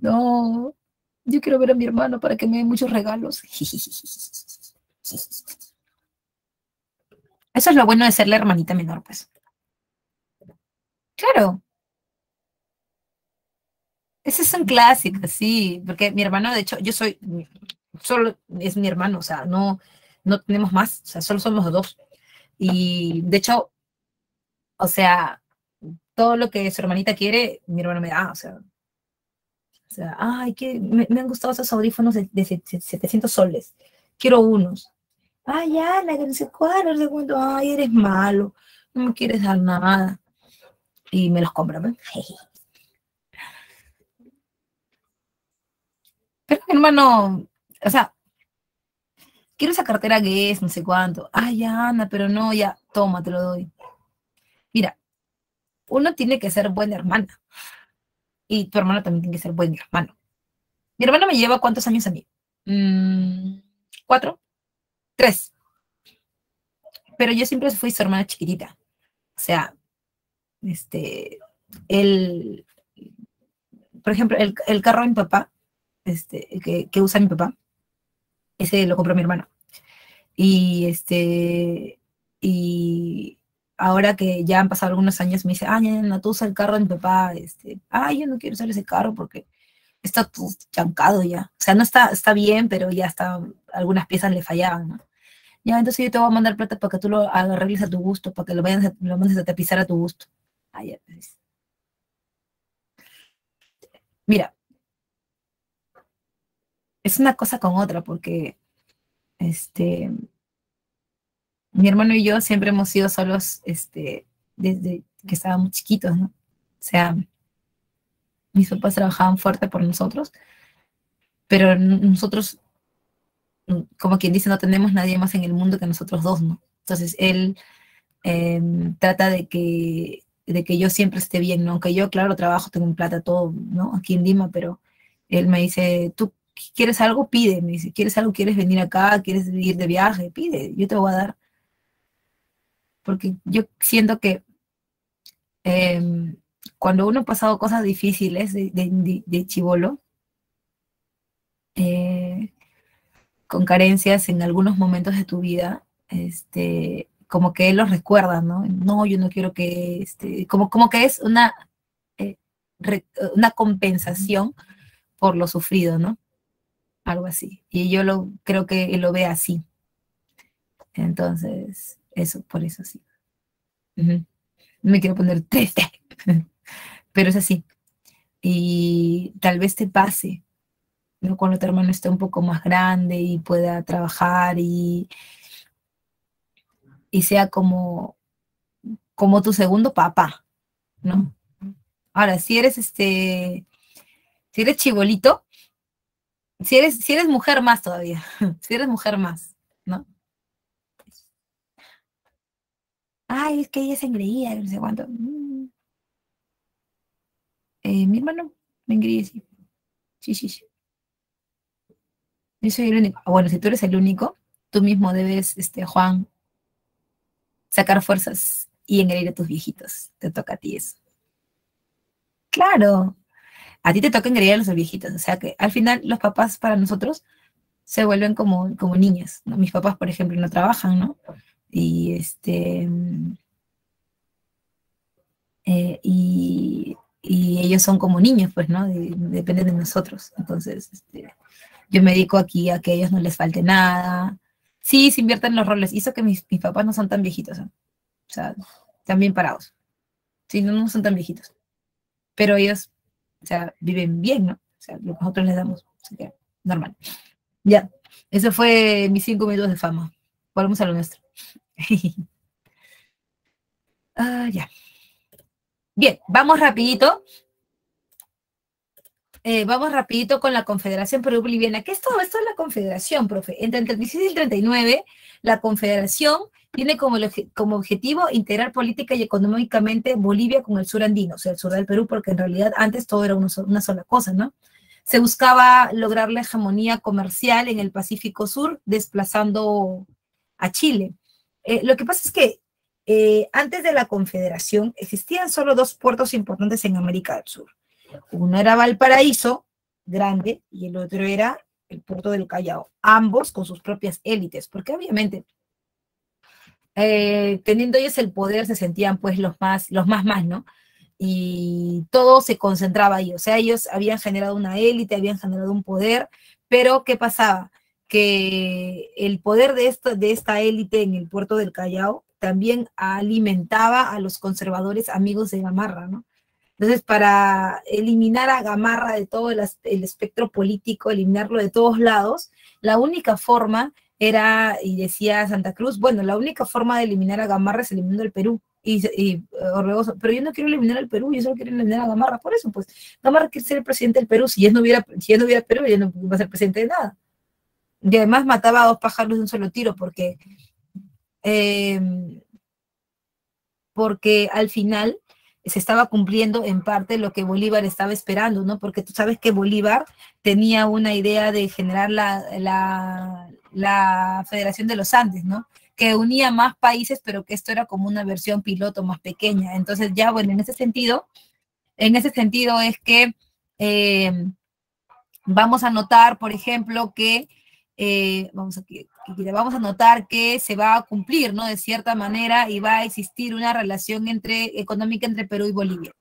No, yo quiero ver a mi hermano para que me dé muchos regalos. Eso es lo bueno de ser la hermanita menor, pues. Claro. Ese es un clásico, sí, porque mi hermano, de hecho, yo soy, solo es mi hermano, o sea, no tenemos más, o sea, solo somos 2. Y, de hecho, o sea, todo lo que su hermanita quiere, mi hermano me da, o sea ay, que me han gustado esos audífonos de 700 soles, quiero unos. Ay, ya, la que no sé cuál, el segundo, ay, eres malo, no me quieres dar nada. Y me los compra, ¿ven? Pero mi hermano, o sea, quiero esa cartera que es, no sé cuánto. Ay, ya, Ana, pero no, ya, toma, te lo doy. Mira, uno tiene que ser buena hermana. Y tu hermano también tiene que ser buen hermano. Mi hermano me lleva ¿cuántos años a mí? 4. 3. Pero yo siempre fui su hermana chiquitita. O sea, él, por ejemplo, el carro de mi papá, que usa mi papá, ese lo compró mi hermano. Y y ahora que ya han pasado algunos años, me dice, ay, no, tú usas el carro de mi papá, ay, yo no quiero usar ese carro porque está chancado ya. O sea, no está bien, pero ya está, algunas piezas le fallaban, ¿no? Ya, entonces yo te voy a mandar plata para que tú lo arregles a tu gusto, para que lo mandes a tapizar a tu gusto. Ah, ya, pues. Mira, es una cosa con otra, porque mi hermano y yo siempre hemos sido solos desde que estábamos chiquitos, ¿no? O sea, mis papás trabajaban fuerte por nosotros, pero nosotros, como quien dice, no tenemos nadie más en el mundo que nosotros dos, ¿no? Entonces él trata de que yo siempre esté bien, ¿no? Aunque yo, claro, trabajo, tengo un plata, todo, ¿no? Aquí en Lima, pero él me dice, tú, ¿quieres algo? Pide, me dice, ¿quieres algo? ¿Quieres venir acá? ¿Quieres ir de viaje? Pide, yo te voy a dar. Porque yo siento que cuando uno ha pasado cosas difíciles de chibolo, con carencias en algunos momentos de tu vida, como que los recuerda, ¿no? No, yo no quiero que, como que es una compensación por lo sufrido, ¿no? Algo así. Y yo creo que él lo ve así. Entonces, eso, por eso sí. No me quiero poner triste, pero es así. Y tal vez te pase, ¿no? Cuando tu hermano esté un poco más grande y pueda trabajar y sea como tu segundo papá, ¿no? Ahora, si eres chibolito, si eres mujer más todavía, si eres mujer más, ¿no? Ay, es que ella se engreía, no sé cuánto. Mi hermano me engreía, sí. Sí. Yo soy el único. Bueno, si tú eres el único, tú mismo debes, Juan, sacar fuerzas y engreír a tus viejitos. Te toca a ti eso. Claro. A ti te toca engreír a los viejitos. O sea que al final los papás para nosotros se vuelven como niñas, ¿no? Mis papás, por ejemplo, no trabajan, ¿no? Y y ellos son como niños, pues, ¿no? Dependen de nosotros. Entonces, yo me dedico aquí a que a ellos no les falte nada. Sí, se invierten los roles. Hizo que mis papás no son tan viejitos, ¿no? O sea, están bien parados. Sí, no son tan viejitos. Pero ellos, o sea, viven bien, ¿no? O sea, lo que nosotros les damos, o sea, que normal. Ya, eso fue mis 5 minutos de fama. Volvemos a lo nuestro. Ya. Bien, vamos rapidito. Vamos rapidito con la Confederación Perú-Boliviana. ¿Qué es todo esto de la Confederación, profe? Entre el 36 y el 39, la Confederación tiene como objetivo integrar política y económicamente Bolivia con el sur andino, o sea, el sur del Perú, porque en realidad antes todo era una sola cosa, ¿no? Se buscaba lograr la hegemonía comercial en el Pacífico Sur, desplazando a Chile. Lo que pasa es que antes de la Confederación existían solo 2 puertos importantes en América del Sur. Uno era Valparaíso, grande, y el otro era el puerto del Callao. Ambos con sus propias élites, porque obviamente, teniendo ellos el poder, se sentían pues los más, ¿no? Y todo se concentraba ahí. O sea, ellos habían generado una élite, habían generado un poder, pero ¿qué pasaba? Que el poder de esta élite en el puerto del Callao también alimentaba a los conservadores amigos de Gamarra, ¿no? Entonces, para eliminar a Gamarra de todo el espectro político, eliminarlo de todos lados, la única forma era, y decía Santa Cruz, bueno, la única forma de eliminar a Gamarra es eliminando el Perú. Y Orbegoso, pero yo no quiero eliminar al Perú, yo solo quiero eliminar a Gamarra. Por eso, pues, Gamarra quiere ser el presidente del Perú. Si ya no hubiera Perú, ya no va a ser presidente de nada. Y además mataba a 2 pájaros de un solo tiro, porque al final se estaba cumpliendo en parte lo que Bolívar estaba esperando, ¿no? Porque tú sabes que Bolívar tenía una idea de generar la Federación de los Andes, ¿no? Que unía más países, pero que esto era como una versión piloto más pequeña. Entonces ya, bueno, en ese sentido es que vamos a notar, por ejemplo, que vamos a notar que se va a cumplir, ¿no? De cierta manera, y va a existir una relación económica entre Perú y Bolivia.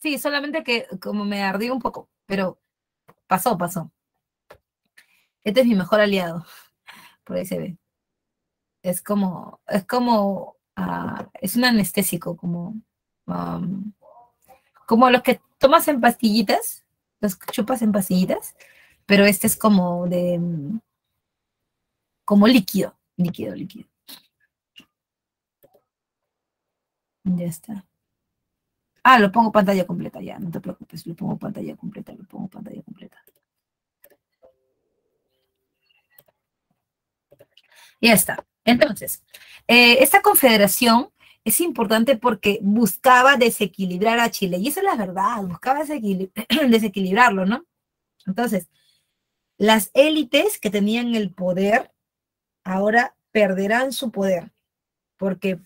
Sí, solamente que como me ardí un poco, pero pasó. Este es mi mejor aliado, por ahí se ve. Es un anestésico, como los que tomas en pastillitas, los que chupas en pastillitas, pero este es como líquido. Ya está. Ah, lo pongo pantalla completa, ya, no te preocupes, lo pongo pantalla completa. Ya está. Entonces, esta confederación es importante porque buscaba desequilibrar a Chile, y esa es la verdad, buscaba desequilibrarlo, ¿no? Entonces, las élites que tenían el poder ahora perderán su poder, porque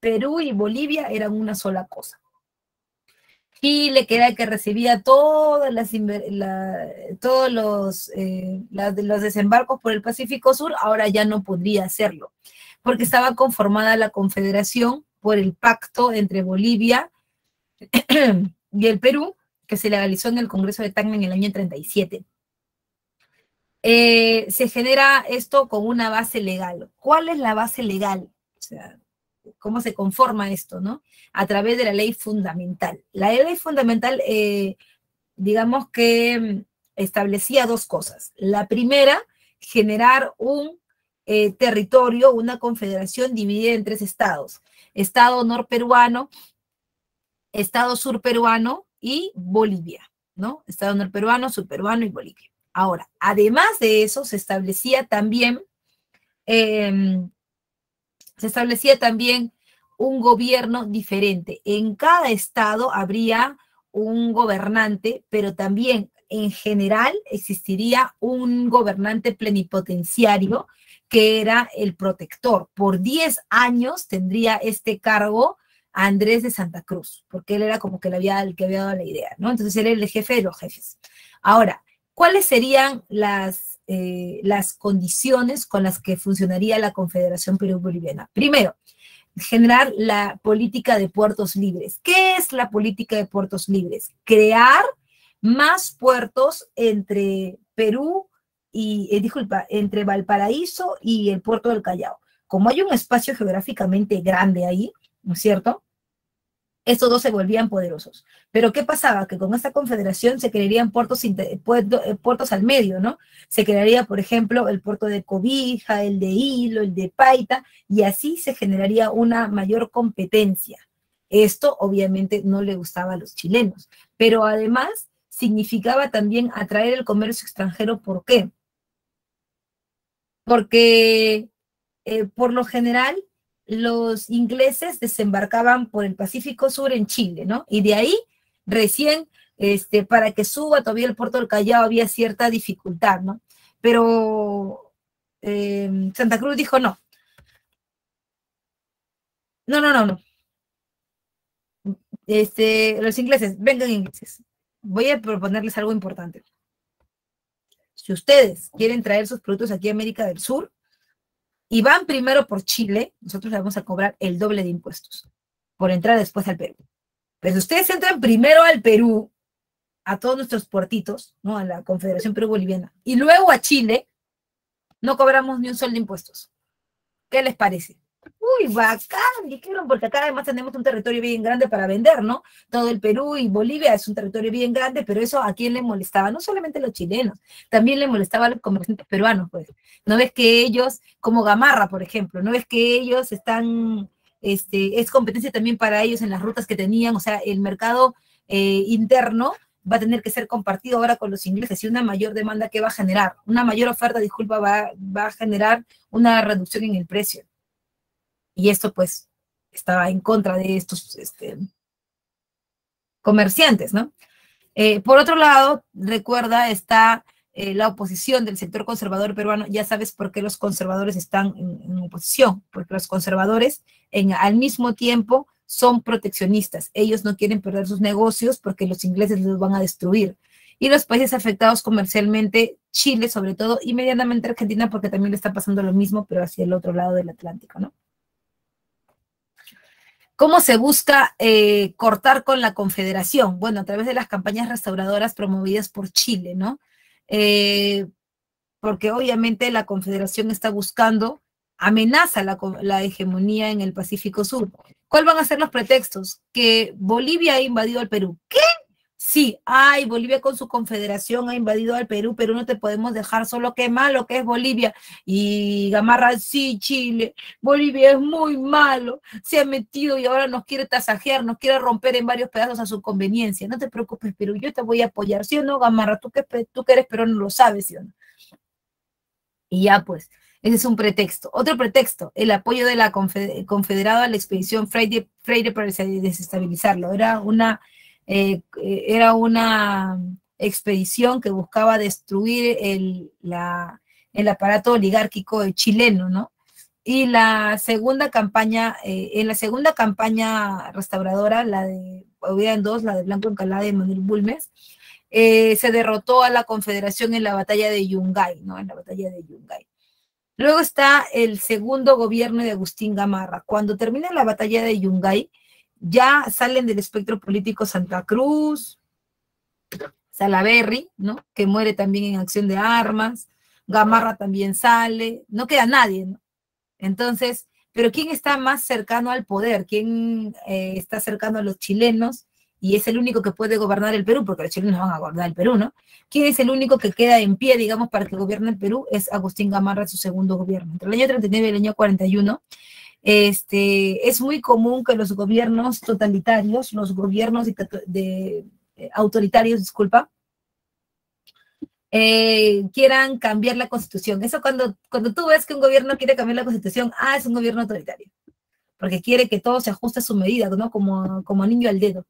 Perú y Bolivia eran una sola cosa. Gile, que era el que recibía todas todos los desembarcos por el Pacífico Sur, ahora ya no podría hacerlo, porque estaba conformada la confederación por el pacto entre Bolivia y el Perú, que se legalizó en el Congreso de Tacna en el año 37. Se genera esto con una base legal. ¿Cuál es la base legal? O sea, ¿cómo se conforma esto, no? A través de la ley fundamental. La ley fundamental, digamos que establecía dos cosas. La primera, generar un territorio, una confederación dividida en tres estados. Estado norperuano, estado surperuano y Bolivia, ¿no? Estado norperuano, surperuano y Bolivia. Ahora, además de eso, se establecía también un gobierno diferente. En cada estado habría un gobernante, pero también en general existiría un gobernante plenipotenciario que era el protector. Por 10 años tendría este cargo Andrés de Santa Cruz, porque él era como que el que había dado la idea, ¿no? Entonces él era el jefe de los jefes. Ahora, ¿cuáles serían las condiciones con las que funcionaría la Confederación Perú-Boliviana? Primero, generar la política de puertos libres. ¿Qué es la política de puertos libres? Crear más puertos entre Perú y, entre Valparaíso y el puerto del Callao. Como hay un espacio geográficamente grande ahí, ¿no es cierto?, estos dos se volvían poderosos. Pero ¿qué pasaba? Que con esta confederación se crearían puertos al medio, ¿no? Se crearía, por ejemplo, el puerto de Cobija, el de Hilo, el de Paita, y así se generaría una mayor competencia. Esto, obviamente, no le gustaba a los chilenos. Pero, además, significaba también atraer el comercio extranjero. ¿Por qué? Porque, por lo general, los ingleses desembarcaban por el Pacífico Sur en Chile, ¿no? Y de ahí, recién, para que suba todavía el puerto del Callao había cierta dificultad, ¿no? Pero Santa Cruz dijo no. No. Los ingleses, vengan ingleses. Voy a proponerles algo importante. Si ustedes quieren traer sus productos aquí a América del Sur, y van primero por Chile, nosotros les vamos a cobrar el doble de impuestos por entrar después al Perú. Pero si ustedes entran primero al Perú, a todos nuestros puertitos, ¿no?, a la Confederación Perú-Boliviana, y luego a Chile, no cobramos ni un sol de impuestos. ¿Qué les parece? Uy, bacán, dijeron, porque acá además tenemos un territorio bien grande para vender, ¿no? Todo el Perú y Bolivia es un territorio bien grande, pero eso ¿a quién le molestaba? No solamente a los chilenos, también le molestaba a los comerciantes peruanos, pues. ¿No ves que ellos, como Gamarra, por ejemplo, no ves que ellos están, es competencia también para ellos en las rutas que tenían? O sea, el mercado interno va a tener que ser compartido ahora con los ingleses, y una mayor demanda que va a generar, una mayor oferta, disculpa, va a generar una reducción en el precio. Y esto, pues, estaba en contra de estos comerciantes, ¿no? Por otro lado, recuerda, está la oposición del sector conservador peruano. Ya sabes por qué los conservadores están en oposición, porque los conservadores al mismo tiempo son proteccionistas. Ellos no quieren perder sus negocios porque los ingleses los van a destruir. Y los países afectados comercialmente, Chile sobre todo, y medianamente Argentina, porque también le está pasando lo mismo, pero hacia el otro lado del Atlántico, ¿no? ¿Cómo se busca cortar con la confederación? Bueno, a través de las campañas restauradoras promovidas por Chile, ¿no? Porque obviamente la confederación está buscando, amenaza la hegemonía en el Pacífico Sur. ¿Cuáles van a ser los pretextos? Que Bolivia ha invadido al Perú. ¿Qué? Sí, ay, Bolivia con su confederación ha invadido al Perú, pero no te podemos dejar solo, qué malo que es Bolivia. Y Gamarra, sí, Chile, Bolivia es muy malo, se ha metido y ahora nos quiere tasajear, nos quiere romper en varios pedazos a su conveniencia. No te preocupes, Perú, yo te voy a apoyar, ¿sí o no, Gamarra? Tú que eres peruano no lo sabes, ¿sí o no? Y ya, pues, ese es un pretexto. Otro pretexto, el apoyo de la confederada a la expedición Freire para desestabilizarlo. Era una expedición que buscaba destruir el aparato oligárquico chileno, ¿no? Y la segunda campaña restauradora, la de hubieran dos, la de Blanco Encalada y Manuel Bulnes, se derrotó a la Confederación en la batalla de Yungay, ¿no? En la batalla de Yungay. Luego está el segundo gobierno de Agustín Gamarra. Cuando termina la batalla de Yungay, ya salen del espectro político Santa Cruz, Salaverry, ¿no? Que muere también en acción de armas, Gamarra también sale, no queda nadie, ¿no? Entonces, pero ¿quién está más cercano al poder? ¿Quién está cercano a los chilenos? Y es el único que puede gobernar el Perú, porque los chilenos van a gobernar el Perú, ¿no? ¿Quién es el único que queda en pie, digamos, para que gobierne el Perú? Es Agustín Gamarra, su segundo gobierno. Entre el año 39 y el año 41, es muy común que los gobiernos totalitarios, los gobiernos autoritarios, disculpa, quieran cambiar la constitución. Eso cuando tú ves que un gobierno quiere cambiar la constitución, ah, es un gobierno autoritario, porque quiere que todo se ajuste a su medida, ¿no? Como anillo al dedo.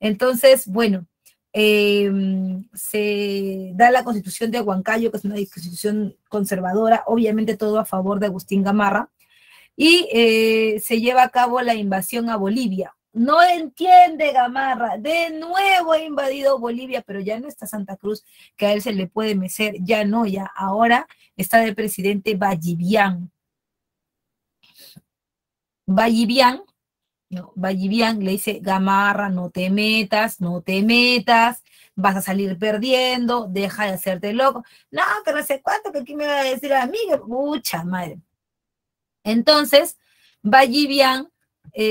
Entonces, bueno, se da la constitución de Huancayo, que es una constitución conservadora, obviamente todo a favor de Agustín Gamarra, y se lleva a cabo la invasión a Bolivia. No entiende Gamarra, de nuevo ha invadido Bolivia, pero ya no está Santa Cruz, que a él se le puede mecer, ya no, ya ahora está de presidente Vallivián. Vallivián le dice, Gamarra, no te metas, vas a salir perdiendo, deja de hacerte loco. No, que no sé cuánto, que aquí me va a decir a mí, mucha madre. Entonces, Vallivián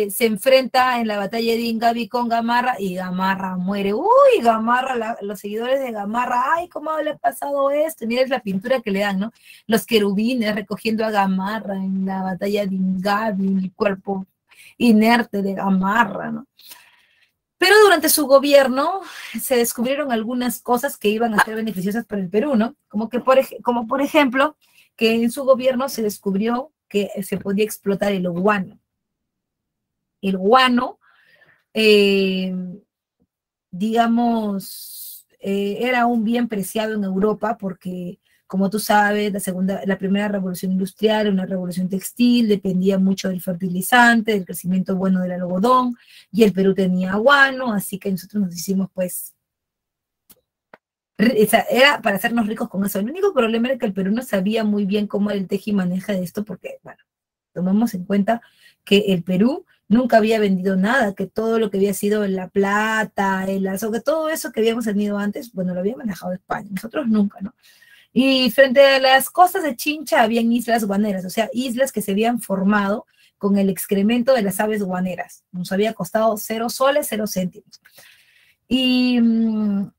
se enfrenta en la batalla de Ingavi con Gamarra y Gamarra muere. Uy, Gamarra, los seguidores de Gamarra, ay, cómo le ha pasado esto. Miren la pintura que le dan, ¿no? Los querubines recogiendo a Gamarra en la batalla de Ingavi, el cuerpo inerte de Gamarra, ¿no? Pero durante su gobierno se descubrieron algunas cosas que iban a ser beneficiosas para el Perú, ¿no? Como por ejemplo, que en su gobierno se descubrió que se podía explotar el guano. El guano, digamos, era un bien preciado en Europa porque, como tú sabes, la primera revolución industrial, una revolución textil, dependía mucho del fertilizante, del crecimiento bueno del algodón, y el Perú tenía guano, así que nosotros nos hicimos, pues, era para hacernos ricos con eso. El único problema era que el Perú no sabía muy bien cómo era el tejimaneja de esto porque, bueno, tomamos en cuenta que el Perú nunca había vendido nada, que todo lo que había sido la plata, el lazo, que todo eso que habíamos tenido antes, bueno, lo había manejado España, nosotros nunca, ¿no? Y frente a las costas de Chincha habían islas guaneras, o sea, islas que se habían formado con el excremento de las aves guaneras. Nos había costado 0 soles, 0 céntimos. Y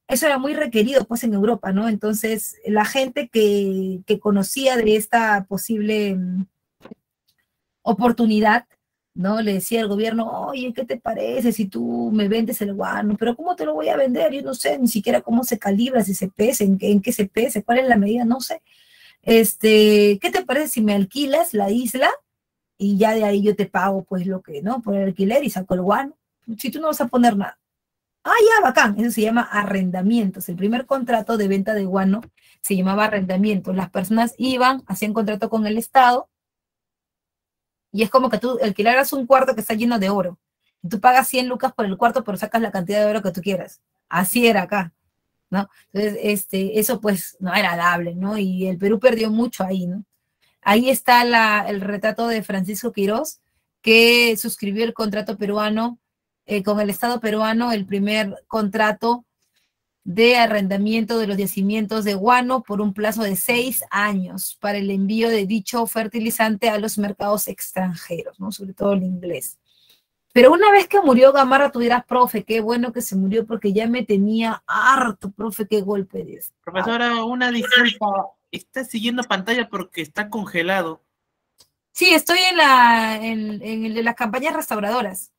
eso era muy requerido, pues, en Europa, ¿no? Entonces, la gente que conocía de esta posible oportunidad, ¿no? Le decía al gobierno, oye, ¿qué te parece si tú me vendes el guano? Pero ¿cómo te lo voy a vender? Yo no sé ni siquiera cómo se calibra, si se pesa, en qué se pesa, cuál es la medida, no sé. ¿Qué te parece si me alquilas la isla? Y ya de ahí yo te pago, pues, lo que, ¿no? Por el alquiler y saco el guano. Si tú no vas a poner nada. Ah, ya, bacán. Eso se llama arrendamientos. El primer contrato de venta de guano se llamaba arrendamiento. Las personas iban, hacían contrato con el Estado. Y es como que tú alquilaras un cuarto que está lleno de oro. Tú pagas 100 lucas por el cuarto, pero sacas la cantidad de oro que tú quieras. Así era acá, ¿no? Entonces, eso pues no era agradable, ¿no? Y el Perú perdió mucho ahí, ¿no? Ahí está el retrato de Francisco Quirós, que suscribió el contrato peruano, con el Estado peruano, el primer contrato de arrendamiento de los yacimientos de guano por un plazo de 6 años para el envío de dicho fertilizante a los mercados extranjeros, ¿no? Sobre todo el inglés. Pero una vez que murió Gamarra, tú dirás, profe, qué bueno que se murió porque ya me tenía harto, profe, qué golpe de eso. Profesora, una disculpa, está siguiendo pantalla porque está congelado. Sí, estoy en las campañas restauradoras.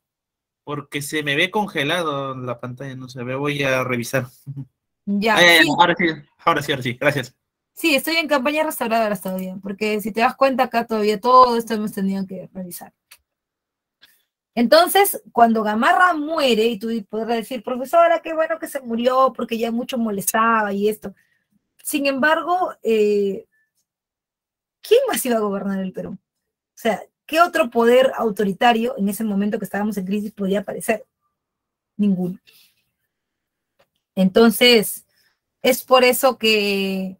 Porque se me ve congelado la pantalla, no se ve, voy a revisar. Ya, sí. Ahora sí, gracias. Sí, estoy en campaña restauradora todavía, porque si te das cuenta acá todavía todo esto hemos tenido que revisar. Entonces, cuando Gamarra muere, y tú podrás decir, profesora, qué bueno que se murió, porque ya mucho molestaba y esto. Sin embargo, ¿quién más iba a gobernar el Perú? O sea, ¿qué otro poder autoritario en ese momento que estábamos en crisis podía aparecer? ninguno. Entonces, es por eso que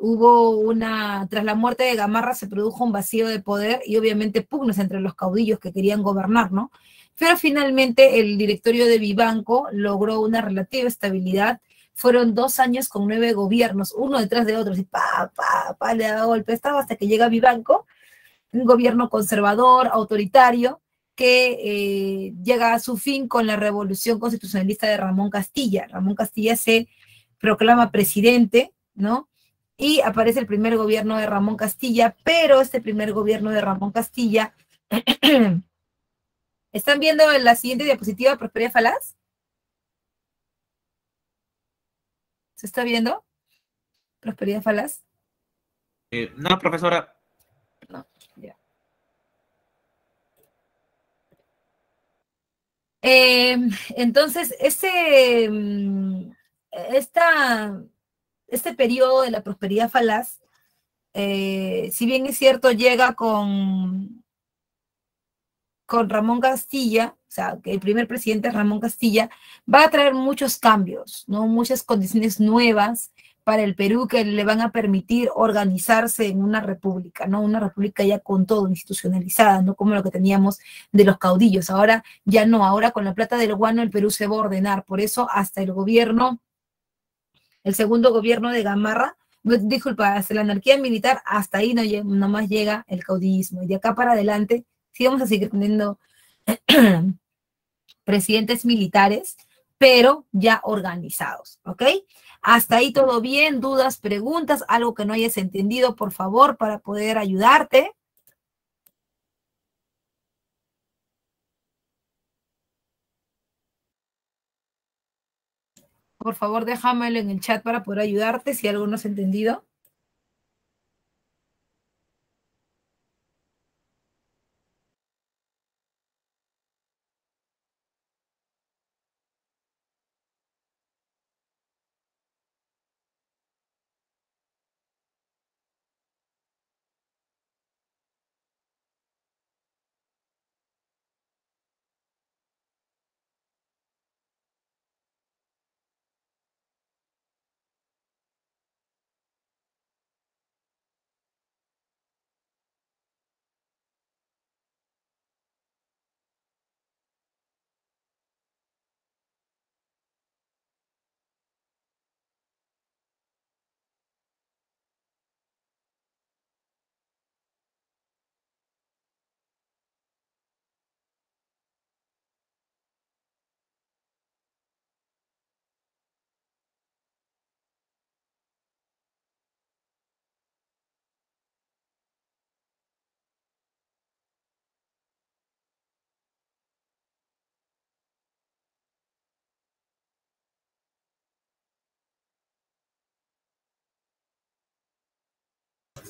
hubo una, tras la muerte de Gamarra se produjo un vacío de poder y obviamente pugnas entre los caudillos que querían gobernar, ¿no? Pero finalmente el directorio de Vivanco logró una relativa estabilidad. Fueron 2 años con 9 gobiernos, uno detrás de otro, y le daba golpe, estaba hasta que llega Vivanco, un gobierno conservador, autoritario, que llega a su fin con la revolución constitucionalista de Ramón Castilla. Ramón Castilla se proclama presidente, ¿no? Y aparece el primer gobierno de Ramón Castilla, pero este primer gobierno de Ramón Castilla... ¿Están viendo en la siguiente diapositiva, Prosperidad Falaz? ¿Se está viendo? Prosperidad Falaz. No, profesora. No, ya. Entonces, este periodo de la prosperidad falaz, si bien es cierto, llega con Ramón Castilla, o sea, que el primer presidente Ramón Castilla, va a traer muchos cambios, ¿no? Muchas condiciones nuevas para el Perú que le van a permitir organizarse en una república, ¿no? Una república ya con todo institucionalizada, no como lo que teníamos de los caudillos. Ahora ya no, ahora con la plata del guano el Perú se va a ordenar. Por eso hasta el gobierno, el segundo gobierno de Gamarra, disculpa, hasta la anarquía militar, hasta ahí nomás llega el caudillismo. Y de acá para adelante sí vamos a seguir teniendo presidentes militares, pero ya organizados, ¿ok? Hasta ahí todo bien, dudas, preguntas, algo que no hayas entendido, por favor, para poder ayudarte. Por favor, déjamelo en el chat para poder ayudarte si algo no has entendido.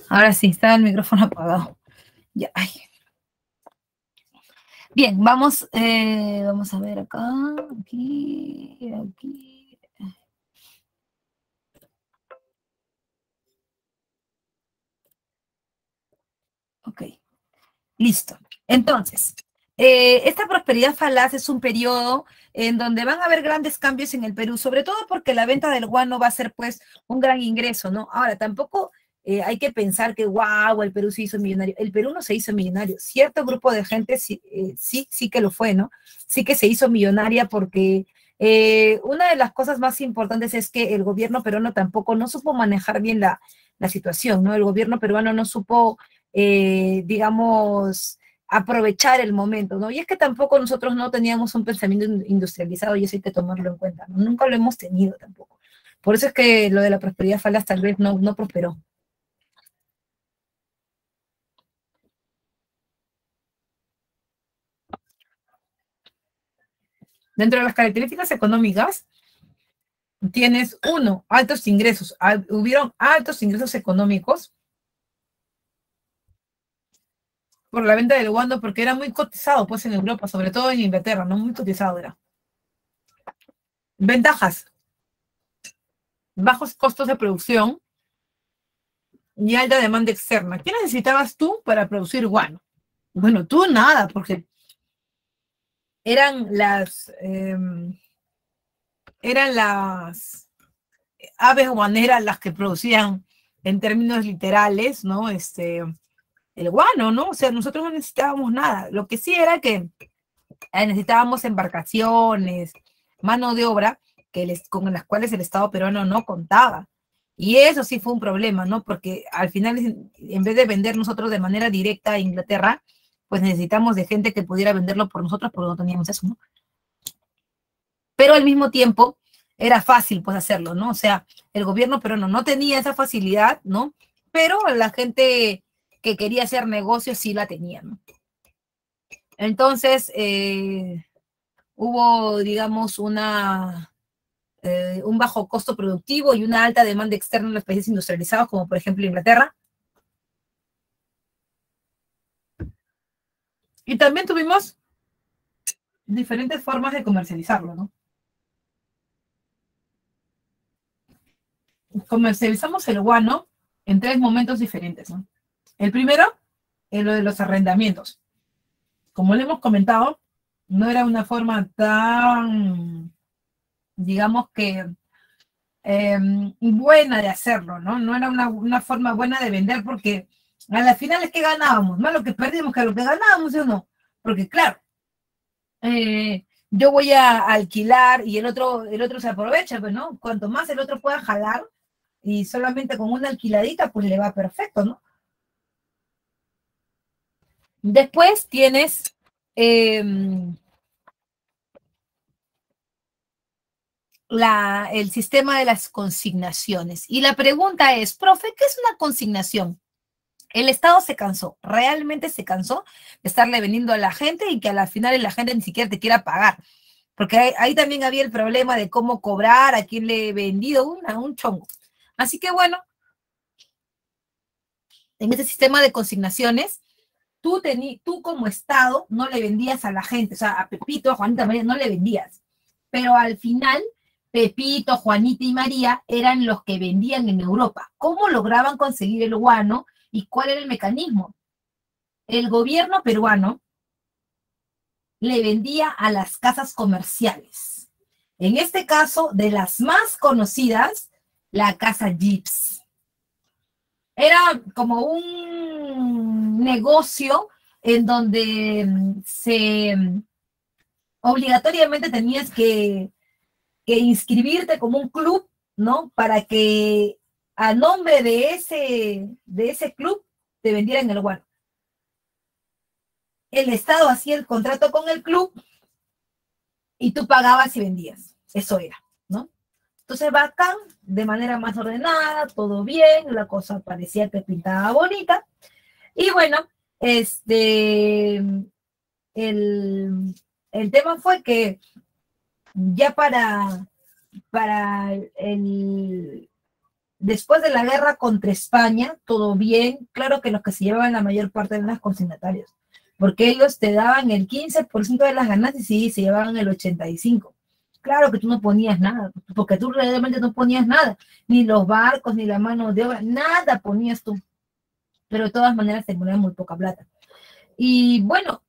Ahora sí, está el micrófono apagado. Ya. Ay. Bien, vamos, vamos a ver acá, aquí, aquí. Ok, listo. Entonces, esta prosperidad falaz es un periodo en donde van a haber grandes cambios en el Perú, sobre todo porque la venta del guano va a ser, pues, un gran ingreso, ¿no? Ahora, tampoco... hay que pensar que, wow, el Perú se hizo millonario. El Perú no se hizo millonario. Cierto grupo de gente sí que lo fue, ¿no? Sí que se hizo millonaria porque una de las cosas más importantes es que el gobierno peruano tampoco no supo manejar bien la situación, ¿no? El gobierno peruano no supo, digamos, aprovechar el momento, ¿no? Y es que tampoco nosotros no teníamos un pensamiento industrializado y eso hay que tomarlo en cuenta, ¿no? Nunca lo hemos tenido tampoco. Por eso es que lo de la prosperidad falaz tal vez no prosperó. Dentro de las características económicas, tienes uno, altos ingresos. Hubieron altos ingresos económicos por la venta del guano, porque era muy cotizado, pues, en Europa, sobre todo en Inglaterra, ¿no? Muy cotizado era. Ventajas. Bajos costos de producción y alta demanda externa. ¿Qué necesitabas tú para producir guano? Bueno, tú nada, porque... eran las aves guaneras las que producían, en términos literales, ¿no? El guano, ¿no? O sea, nosotros no necesitábamos nada. Lo que sí era que necesitábamos embarcaciones, mano de obra, con las cuales el Estado peruano no contaba. Y eso sí fue un problema, ¿no? Porque al final, en vez de vender nosotros de manera directa a Inglaterra, pues necesitamos de gente que pudiera venderlo por nosotros, porque no teníamos eso, ¿no? Pero al mismo tiempo, era fácil, pues, hacerlo, ¿no? O sea, el gobierno peruano no tenía esa facilidad, ¿no? Pero la gente que quería hacer negocios sí la tenía, ¿no? Entonces, hubo, digamos, un bajo costo productivo y una alta demanda externa en los países industrializados, como por ejemplo Inglaterra. Y también tuvimos diferentes formas de comercializarlo, ¿no? Comercializamos el guano en tres momentos diferentes, ¿no? El primero, en lo de los arrendamientos. Como le hemos comentado, no era una forma tan, digamos que, buena de hacerlo, ¿no? No era una forma buena de vender, porque a la final es que ganábamos, más lo que perdíamos que lo que ganábamos, ¿sí o no? Porque claro, yo voy a alquilar y el otro se aprovecha, pues, ¿no? Cuanto más el otro pueda jalar, y solamente con una alquiladita, pues le va perfecto, ¿no? Después tienes... el sistema de las consignaciones. Y la pregunta es, profe, ¿qué es una consignación? El Estado se cansó, realmente se cansó de estarle vendiendo a la gente y que a la final la gente ni siquiera te quiera pagar. Porque ahí también había el problema de cómo cobrar, a quién le he vendido, un chongo. Así que bueno, en este sistema de consignaciones, tú como Estado no le vendías a la gente, o sea, a Pepito, a Juanita, a María, no le vendías. Pero al final, Pepito, Juanita y María eran los que vendían en Europa. ¿Cómo lograban conseguir el guano y cuál era el mecanismo? El gobierno peruano le vendía a las casas comerciales. En este caso, de las más conocidas, la casa Gips. Era como un negocio en donde obligatoriamente tenías que inscribirte como un club, ¿no? Para que a nombre de ese club te vendieran el guano. El Estado hacía el contrato con el club y tú pagabas y vendías. Eso era, ¿no? Entonces bacán, de manera más ordenada, todo bien, la cosa parecía que pintaba bonita. Y bueno, el tema fue que ya después de la guerra contra España, todo bien, claro que los que se llevaban la mayor parte eran los consignatarios, porque ellos te daban el 15% de las ganancias y se llevaban el 85%. Claro que tú no ponías nada, porque tú realmente no ponías nada, ni los barcos, ni la mano de obra, nada ponías tú. Pero de todas maneras te ponían muy poca plata. Y bueno,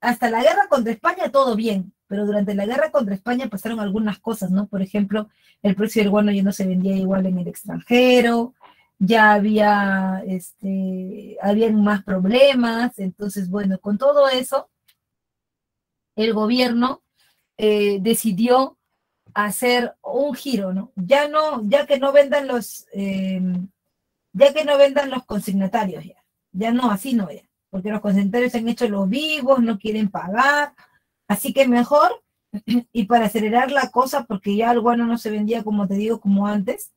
hasta la guerra contra España todo bien, pero durante la guerra contra España pasaron algunas cosas, ¿no? Por ejemplo, el precio del guano ya no se vendía igual en el extranjero, ya había, habían más problemas. Entonces, bueno, con todo eso, el gobierno decidió hacer un giro, ¿no? Ya que no vendan los consignatarios, ya no, así no era. Porque los concentrarios se han hecho los vivos, no quieren pagar, así que mejor, y para acelerar la cosa, porque ya el guano no se vendía, como te digo, como antes,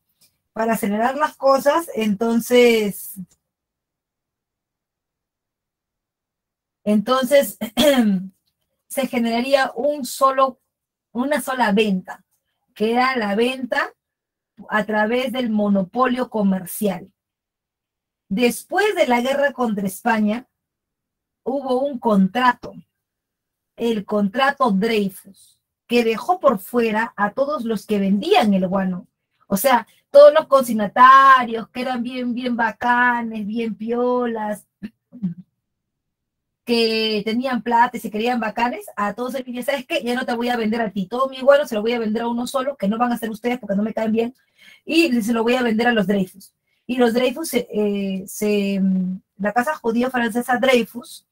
para acelerar las cosas, entonces se generaría una sola venta, que era la venta a través del monopolio comercial. Después de la guerra contra España, hubo un contrato, el contrato Dreyfus, que dejó por fuera a todos los que vendían el guano. O sea, todos los consignatarios que eran bien bacanes, bien piolas, que tenían plata y se querían bacanes, a todos les dije, ¿sabes qué? Ya no te voy a vender a ti, todo mi guano se lo voy a vender a uno solo, que no van a ser ustedes porque no me caen bien, y se lo voy a vender a los Dreyfus. Y los Dreyfus, la casa judía francesa Dreyfus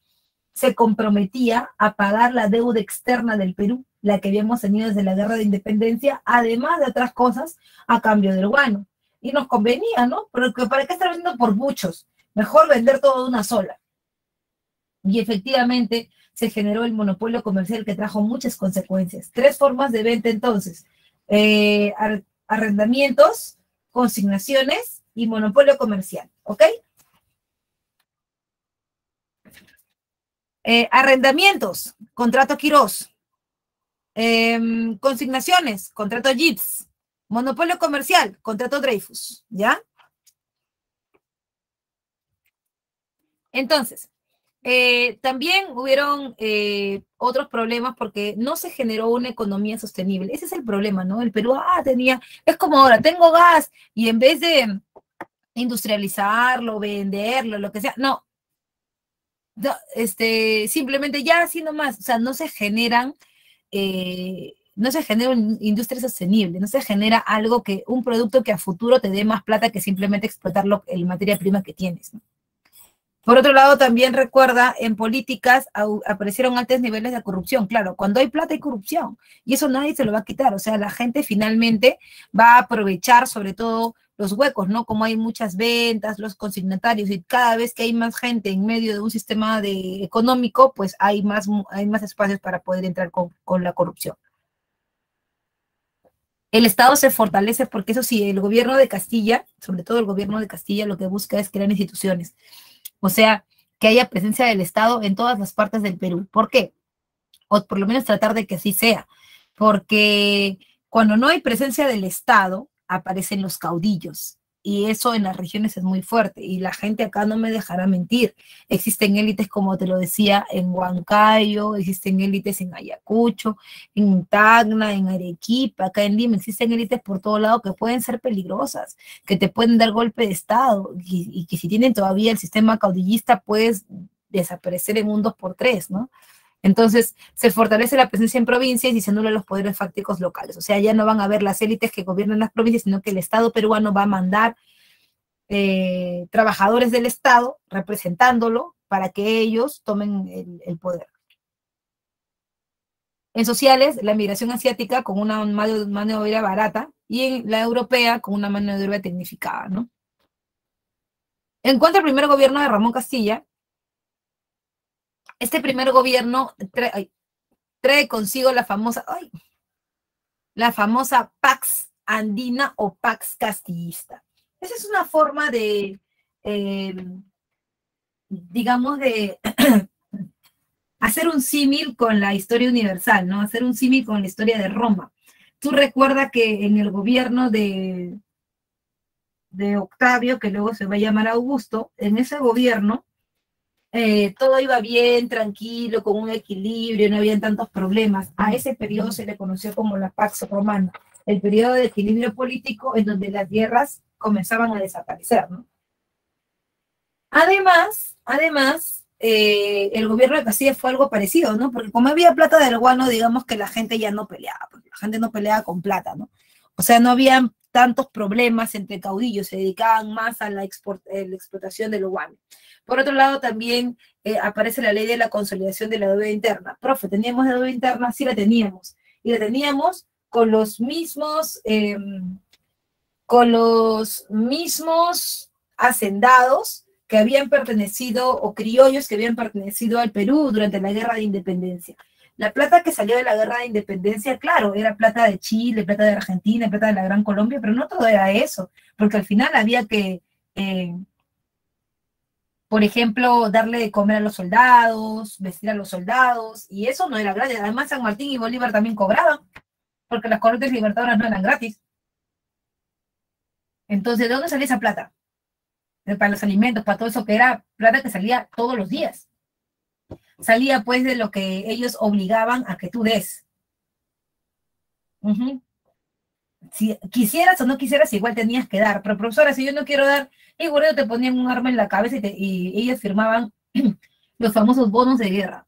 se comprometía a pagar la deuda externa del Perú, la que habíamos tenido desde la Guerra de Independencia, además de otras cosas, a cambio del guano. Y nos convenía, ¿no? Porque ¿para qué estar vendiendo por muchos? Mejor vender todo de una sola. Y efectivamente se generó el monopolio comercial que trajo muchas consecuencias. Tres formas de venta entonces. Arrendamientos, consignaciones y monopolio comercial. ¿Ok? Arrendamientos, contrato Quirós. Consignaciones, contrato Gibbs. Monopolio comercial, contrato Dreyfus. ¿Ya? Entonces... también hubieron otros problemas porque no se generó una economía sostenible. Ese es el problema, ¿no? El Perú, es como ahora, tengo gas, y en vez de industrializarlo, venderlo, lo que sea, no simplemente ya así nomás, o sea, no se genera una industria sostenible, no se genera algo que, un producto que a futuro te dé más plata que simplemente explotar la materia prima que tienes, ¿no? Por otro lado, también recuerda, en políticas aparecieron altos niveles de corrupción. Claro, cuando hay plata hay corrupción, y eso nadie se lo va a quitar. O sea, la gente finalmente va a aprovechar sobre todo los huecos, ¿no? Como hay muchas ventas, los consignatarios, y cada vez que hay más gente en medio de un sistema económico, pues hay más espacios para poder entrar con la corrupción. El Estado se fortalece porque, eso sí, el gobierno de Castilla, sobre todo el gobierno de Castilla, lo que busca es crear instituciones. O sea, que haya presencia del Estado en todas las partes del Perú. ¿Por qué? O por lo menos tratar de que así sea. Porque cuando no hay presencia del Estado, aparecen los caudillos. Y eso en las regiones es muy fuerte. Y la gente acá no me dejará mentir. Existen élites, como te lo decía, en Huancayo, existen élites en Ayacucho, en Tacna, en Arequipa, acá en Lima. Existen élites por todo lado que pueden ser peligrosas, que te pueden dar golpe de Estado. Y que si tienen todavía el sistema caudillista, puedes desaparecer en un 2×3, ¿no? Entonces, se fortalece la presencia en provincias y se anulan los poderes fácticos locales. O sea, ya no van a haber las élites que gobiernan las provincias, sino que el Estado peruano va a mandar trabajadores del Estado representándolo para que ellos tomen el poder. En sociales, la migración asiática con una mano de obra barata y en la europea con una mano de obra tecnificada, ¿no? En cuanto al primer gobierno de Ramón Castilla, este primer gobierno trae consigo la famosa Pax Andina o Pax Castillista. Esa es una forma de, digamos, de hacer un símil con la historia universal, ¿no? Hacer un símil con la historia de Roma. Tú recuerdas que en el gobierno de Octavio, que luego se va a llamar Augusto, en ese gobierno, todo iba bien, tranquilo, con un equilibrio, no había tantos problemas. A ese periodo se le conoció como la Pax Romana, el periodo de equilibrio político en donde las guerras comenzaban a desaparecer, ¿no? Además, el gobierno de Castilla fue algo parecido, ¿no? Porque como había plata del guano, digamos que la gente ya no peleaba, porque la gente no peleaba con plata, ¿no? O sea, no había tantos problemas entre caudillos, se dedicaban más a la explotación del guano. Por otro lado, también aparece la ley de la consolidación de la deuda interna. Profe, ¿teníamos deuda interna? Sí la teníamos. Y la teníamos con los mismos hacendados que habían pertenecido, o criollos que habían pertenecido al Perú durante la Guerra de Independencia. La plata que salió de la Guerra de Independencia, claro, era plata de Chile, plata de Argentina, plata de la Gran Colombia, pero no todo era eso, porque al final había que... por ejemplo, darle de comer a los soldados, vestir a los soldados, y eso no era gratis. Además, San Martín y Bolívar también cobraban, porque las corrientes libertadoras no eran gratis. Entonces, ¿de dónde salía esa plata? Para los alimentos, para todo eso, que era plata que salía todos los días. Salía, pues, de lo que ellos obligaban a que tú des. Si quisieras o no quisieras, igual tenías que dar. Pero, profesora, si yo no quiero dar... Y bueno, te ponían un arma en la cabeza y ellos firmaban los famosos bonos de guerra.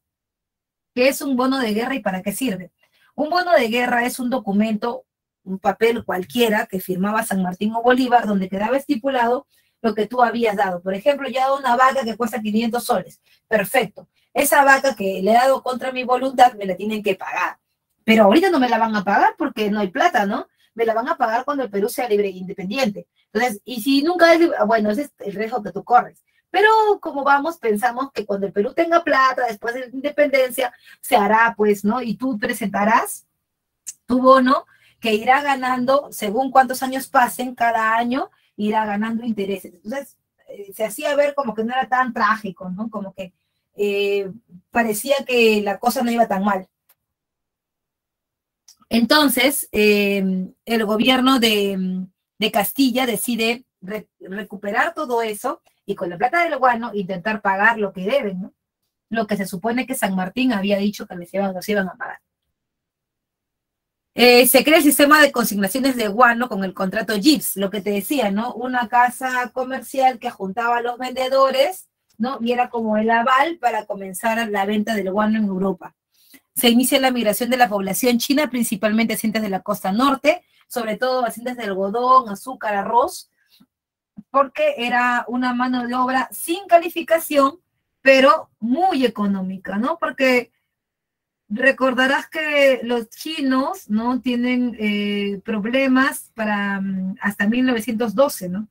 ¿Qué es un bono de guerra y para qué sirve? Un bono de guerra es un documento, un papel cualquiera que firmaba San Martín o Bolívar, donde quedaba estipulado lo que tú habías dado. Por ejemplo, yo he dado una vaca que cuesta 500 soles. Perfecto. Esa vaca que le he dado contra mi voluntad me la tienen que pagar. Pero ahorita no me la van a pagar porque no hay plata, ¿no? Me la van a pagar cuando el Perú sea libre e independiente. Entonces, y si nunca es libre, bueno, ese es el riesgo que tú corres. Pero como vamos, pensamos que cuando el Perú tenga plata, después de la independencia, se hará, pues, ¿no? Y tú presentarás tu bono que irá ganando, según cuántos años pasen cada año, irá ganando intereses. Entonces, se hacía ver como que no era tan trágico, ¿no? Como que parecía que la cosa no iba tan mal. Entonces, el gobierno de Castilla decide recuperar todo eso y con la plata del guano intentar pagar lo que deben, ¿no? Lo que se supone que San Martín había dicho que los iban a pagar. Se crea el sistema de consignaciones de guano con el contrato Gibbs, lo que te decía, ¿no? Una casa comercial que juntaba a los vendedores, ¿no? Y era como el aval para comenzar la venta del guano en Europa. Se inicia la migración de la población china, principalmente hacientes de la costa norte, sobre todo hacientes de algodón, azúcar, arroz, porque era una mano de obra sin calificación, pero muy económica, ¿no? Porque recordarás que los chinos, ¿no? Tienen problemas para hasta 1912, ¿no?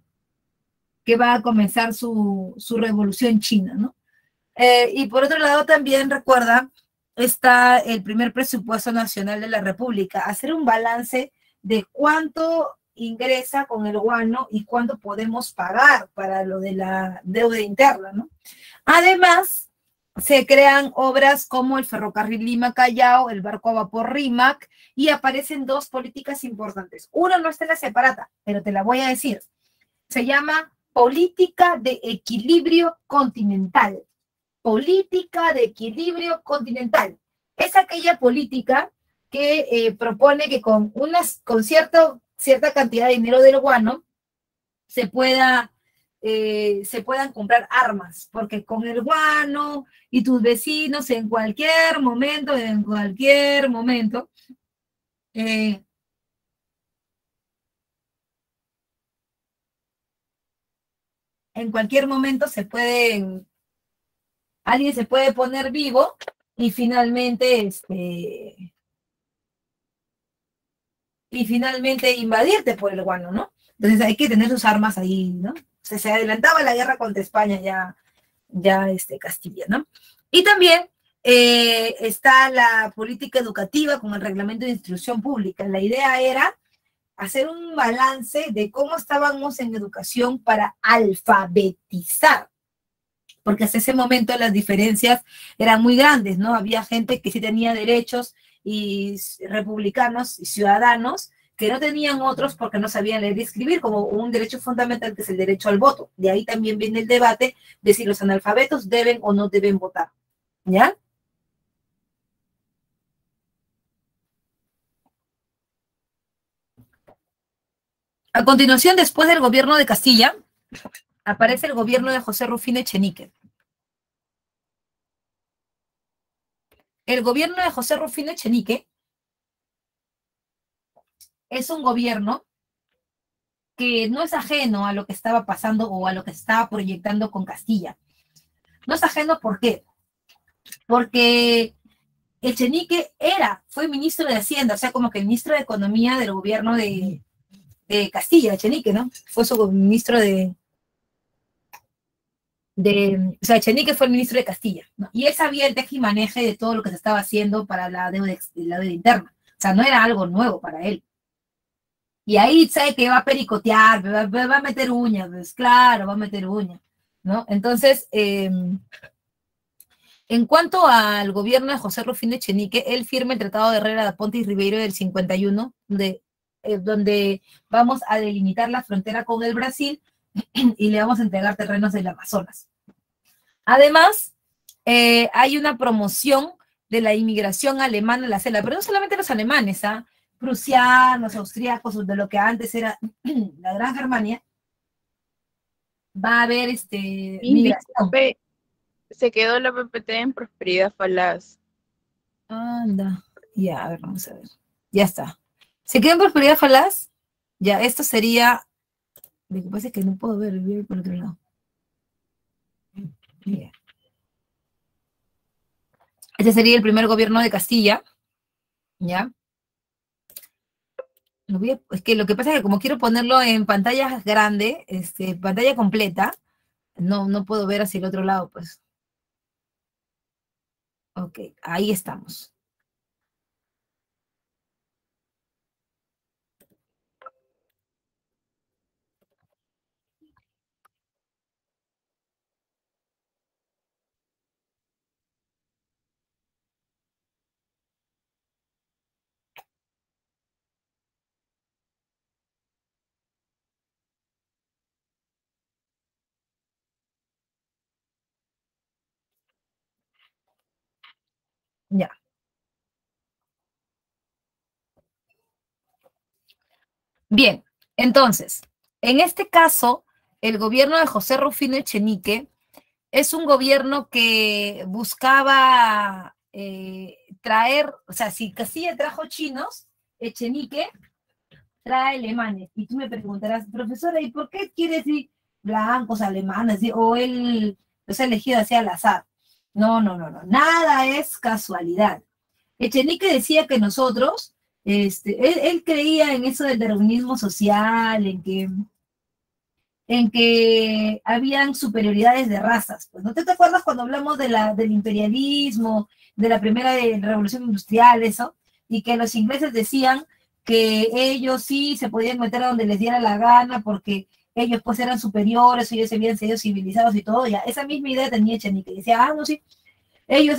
Que va a comenzar su revolución china, ¿no? Y por otro lado también recuerda está el primer presupuesto nacional de la República, hacer un balance de cuánto ingresa con el guano y cuánto podemos pagar para lo de la deuda interna, ¿no? Además, se crean obras como el ferrocarril Lima-Callao, el barco a vapor Rímac, y aparecen dos políticas importantes. Una no está en la separata, pero te la voy a decir. Se llama Política de Equilibrio Continental. Política de equilibrio continental. Es aquella política que propone que con cierta cantidad de dinero del guano se puedan comprar armas, porque con el guano y tus vecinos en cualquier momento, alguien se puede poner vivo y finalmente, invadirte por el guano, ¿no? Entonces hay que tener sus armas ahí, ¿no? Se adelantaba la guerra contra España ya Castilla, ¿no? Y también está la política educativa con el reglamento de instrucción pública. La idea era hacer un balance de cómo estábamos en educación para alfabetizar. Porque hasta ese momento las diferencias eran muy grandes, ¿no? Había gente que sí tenía derechos y republicanos y ciudadanos que no tenían otros porque no sabían leer y escribir, como un derecho fundamental que es el derecho al voto. De ahí también viene el debate de si los analfabetos deben o no deben votar, ¿ya? A continuación, después del gobierno de Castilla, aparece el gobierno de José Rufino Echenique. El gobierno de José Rufino Echenique es un gobierno que no es ajeno a lo que estaba pasando o a lo que se estaba proyectando con Castilla. No es ajeno, ¿por qué? Porque Echenique fue ministro de Hacienda, o sea, como que ministro de Economía del gobierno de Castilla, Echenique, ¿no? Fue su ministro o sea, Echenique fue el ministro de Castilla, ¿no? Y él sabía el tejimaneje de todo lo que se estaba haciendo para la deuda interna. O sea, no era algo nuevo para él. Y ahí sabe que va a pericotear, va a meter uña, pues claro, va a meter uña, ¿no? Entonces, en cuanto al gobierno de José Rufino Echenique, él firma el Tratado de Herrera da Ponte y Ribeiro del 51, donde vamos a delimitar la frontera con el Brasil y le vamos a entregar terrenos del Amazonas. Además, hay una promoción de la inmigración alemana a la selva, pero no solamente los alemanes, prusianos, austríacos, de lo que antes era la Gran Germania, va a haber migración. Se quedó la PPT en prosperidad falaz. Anda. Ya, a ver, vamos a ver. Ya está. ¿Se quedó en prosperidad falaz? Ya, esto sería... Lo que pasa es que no puedo ver, voy a ir por otro lado. Ya. Este sería el primer gobierno de Castilla. ¿Ya? Es que lo que pasa es que como quiero ponerlo en pantalla grande, pantalla completa, no puedo ver hacia el otro lado, pues. Ok, ahí estamos. Ya. Bien, entonces, en este caso, el gobierno de José Rufino Echenique es un gobierno que buscaba traer, o sea, si Castilla trajo chinos, Echenique trae alemanes. Y tú me preguntarás, profesora, ¿y por qué quiere decir blancos, alemanes? O él los ha elegido así al azar. No, nada es casualidad. Echenique decía que nosotros, él creía en eso del darwinismo social, en que habían superioridades de razas. Pues, ¿no te acuerdas cuando hablamos del imperialismo, de la primera revolución industrial, eso? Y que los ingleses decían que ellos sí se podían meter a donde les diera la gana porque... ellos pues eran superiores, ellos se habían sido civilizados y todo, ya, esa misma idea tenía Echenique, decía, ah, no, sí, ellos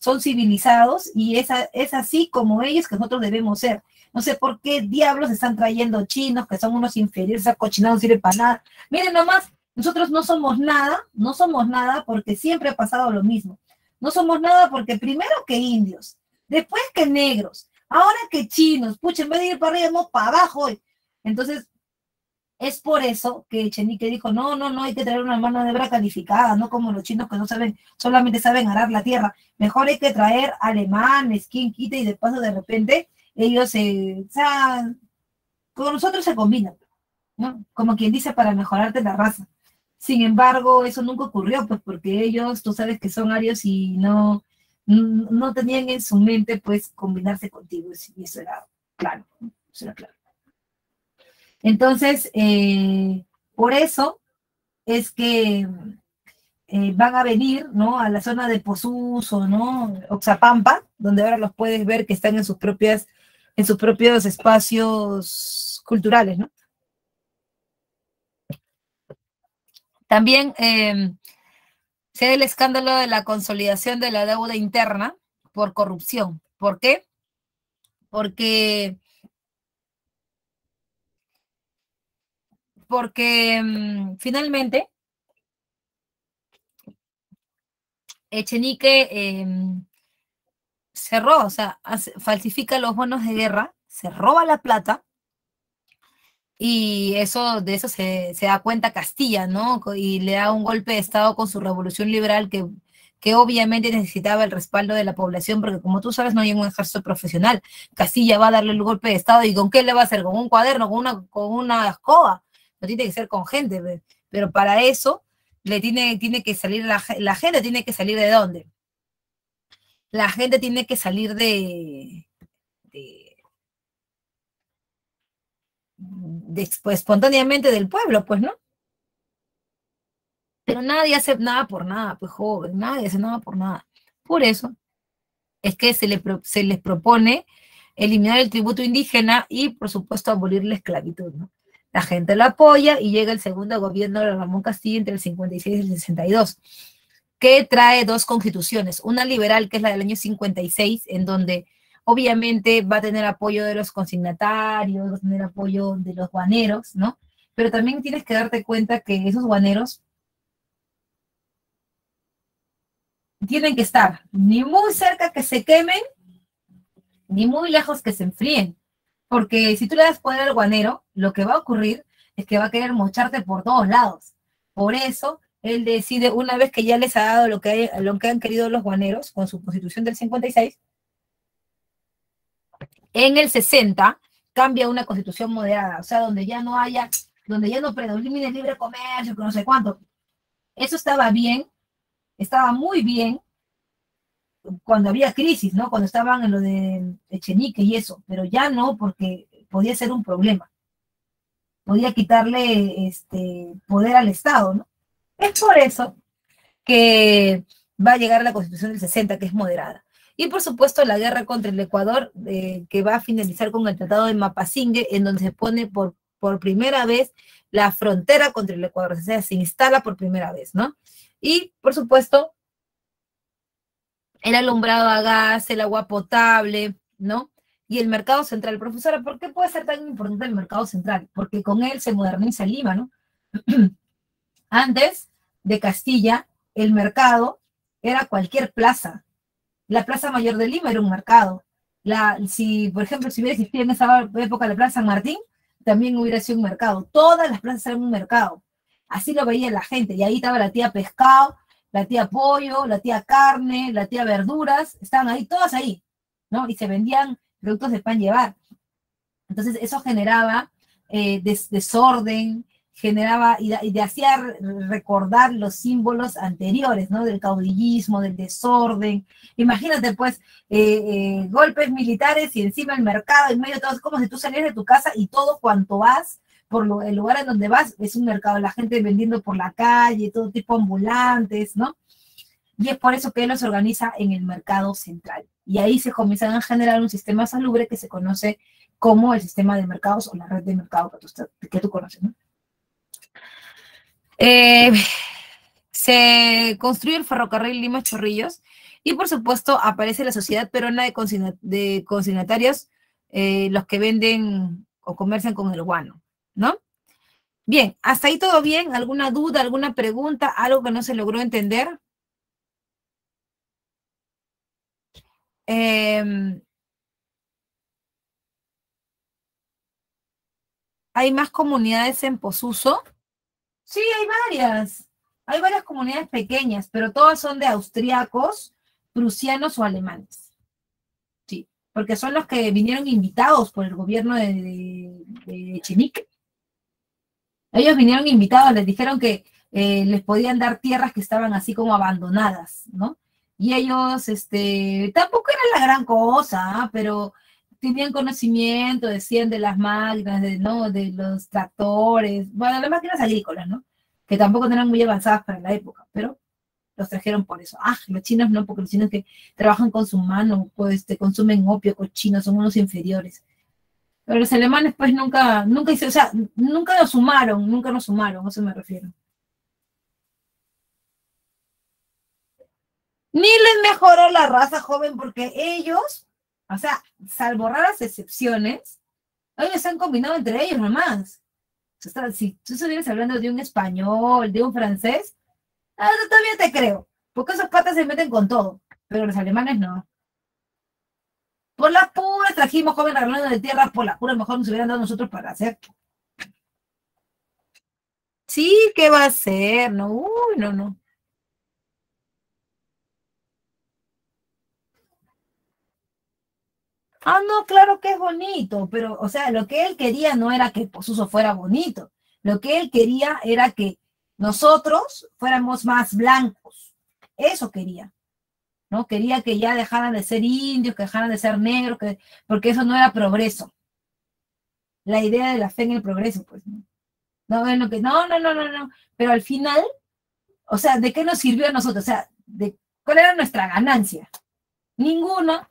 son civilizados y es así como ellos que nosotros debemos ser, no sé por qué diablos están trayendo chinos, que son unos inferiores, esa cochinada no sirve para nada, miren nomás, nosotros no somos nada porque siempre ha pasado lo mismo, no somos nada porque primero que indios, después que negros, ahora que chinos, pucha, en vez de ir para arriba, vamos para abajo hoy, entonces, es por eso que Echenique dijo, no, hay que traer una mano de obra calificada, no como los chinos que no saben, solamente saben arar la tierra. Mejor hay que traer alemanes, quien quita, y de paso de repente ellos con nosotros se combinan, ¿no? Como quien dice, para mejorarte la raza. Sin embargo, eso nunca ocurrió, pues porque ellos, tú sabes que son arios y no tenían en su mente, pues, combinarse contigo, y eso era claro, ¿no? Eso era claro. Entonces, por eso es que van a venir, ¿no?, a la zona de Posuso, ¿no?, Oxapampa, donde ahora los puedes ver que están en sus propios espacios culturales, ¿no? También se da el escándalo de la consolidación de la deuda interna por corrupción. ¿Por qué? Porque finalmente Echenique cerró, o sea, falsifica los bonos de guerra, se roba la plata, y de eso se da cuenta Castilla, ¿no? Y le da un golpe de Estado con su revolución liberal que obviamente necesitaba el respaldo de la población, porque como tú sabes, no hay un ejército profesional. Castilla va a darle el golpe de Estado, ¿y con qué le va a hacer? ¿Con un cuaderno? ¿Con una escoba? No tiene que ser con gente, pero para eso tiene que salir la gente, tiene que salir de dónde. La gente tiene que salir pues, espontáneamente del pueblo, pues, ¿no? Pero nadie hace nada por nada, pues, joven, nadie hace nada por nada. Por eso es que se les propone eliminar el tributo indígena y, por supuesto, abolir la esclavitud, ¿no? La gente lo apoya y llega el segundo gobierno de Ramón Castilla entre el 56 y el 62, que trae dos constituciones, una liberal que es la del año 56, en donde obviamente va a tener apoyo de los consignatarios, va a tener apoyo de los guaneros, ¿no? Pero también tienes que darte cuenta que esos guaneros tienen que estar ni muy cerca que se quemen, ni muy lejos que se enfríen. Porque si tú le das poder al guanero, lo que va a ocurrir es que va a querer mocharte por todos lados. Por eso él decide, una vez que ya les ha dado lo que han querido los guaneros, con su constitución del 56, en el 60 cambia una constitución moderada, o sea, donde ya no haya, donde ya no predomine el libre comercio, que no sé cuánto. Eso estaba bien, estaba muy bien cuando había crisis, ¿no? Cuando estaban en lo de Echenique y eso, pero ya no, porque podía ser un problema. Podía quitarle poder al Estado, ¿no? Es por eso que va a llegar la Constitución del 60, que es moderada. Y por supuesto la guerra contra el Ecuador, que va a finalizar con el Tratado de Mapasingue, en donde se pone por primera vez la frontera contra el Ecuador, o sea, se instala por primera vez, ¿no? Y, por supuesto, el alumbrado a gas, el agua potable, ¿no? Y el mercado central. Profesora, ¿por qué puede ser tan importante el mercado central? Porque con él se moderniza Lima, ¿no? Antes de Castilla, el mercado era cualquier plaza. La Plaza Mayor de Lima era un mercado. Si, por ejemplo, si hubiera existido en esa época la Plaza San Martín, también hubiera sido un mercado. Todas las plazas eran un mercado. Así lo veía la gente. Y ahí estaba la tía pescado, la tía pollo, la tía carne, la tía verduras. Estaban ahí, todas ahí, ¿no? Y se vendían productos de pan llevar. Entonces eso generaba desorden, generaba y hacía recordar los símbolos anteriores, ¿no? Del caudillismo, del desorden. Imagínate, pues, golpes militares y encima el mercado, en medio de todo, es como si tú salieras de tu casa y todo cuanto vas, el lugar en donde vas, es un mercado, la gente vendiendo por la calle, todo tipo de ambulantes, ¿no? Y es por eso que él los organiza en el mercado central. Y ahí se comienzan a generar un sistema salubre que se conoce como el sistema de mercados o la red de mercado que tú conoces, ¿no? Se construye el ferrocarril Lima-Chorrillos y por supuesto aparece la Sociedad Peruana de Consignatarios, los que venden o comercian con el guano, ¿no? Bien, ¿hasta ahí todo bien? ¿Alguna duda, alguna pregunta, algo que no se logró entender? ¿Hay más comunidades en Posuso? Sí, hay varias comunidades pequeñas, pero todas son de austriacos, prusianos o alemanes. Sí, porque son los que vinieron invitados por el gobierno de Echenique. Ellos vinieron invitados, les dijeron que les podían dar tierras que estaban así como abandonadas, ¿no? Y ellos, tampoco era la gran cosa, ¿eh? Pero tenían conocimiento, decían, de las máquinas, ¿no? De los tractores, bueno, las máquinas agrícolas, ¿no? Que tampoco eran muy avanzadas para la época, pero los trajeron por eso. Ah, los chinos no, porque los chinos que trabajan con su mano, pues, consumen opio, cochinos, son unos inferiores. Pero los alemanes, pues, nunca hicieron, o sea, nunca nos sumaron, a eso me refiero. Ni les mejoró la raza joven porque ellos... O sea, salvo raras excepciones, ellos se han combinado entre ellos nomás. O sea, si tú estuvieras hablando de un español, de un francés, todavía te creo, porque esos patas se meten con todo, pero los alemanes no. Por las puras trajimos jóvenes hablando de tierras, por las puras mejor nos hubieran dado nosotros para hacer. Sí, ¿qué va a ser? No, uy, no, no. Ah, no, claro que es bonito, pero, o sea, lo que él quería no era que Posuso fuera bonito. Lo que él quería era que nosotros fuéramos más blancos. Eso quería, ¿no? Quería que ya dejaran de ser indios, que dejaran de ser negros, porque eso no era progreso. La idea de la fe en el progreso, pues, ¿no? No, bueno, que, no. Pero al final, o sea, ¿de qué nos sirvió a nosotros? O sea, ¿cuál era nuestra ganancia? Ninguna.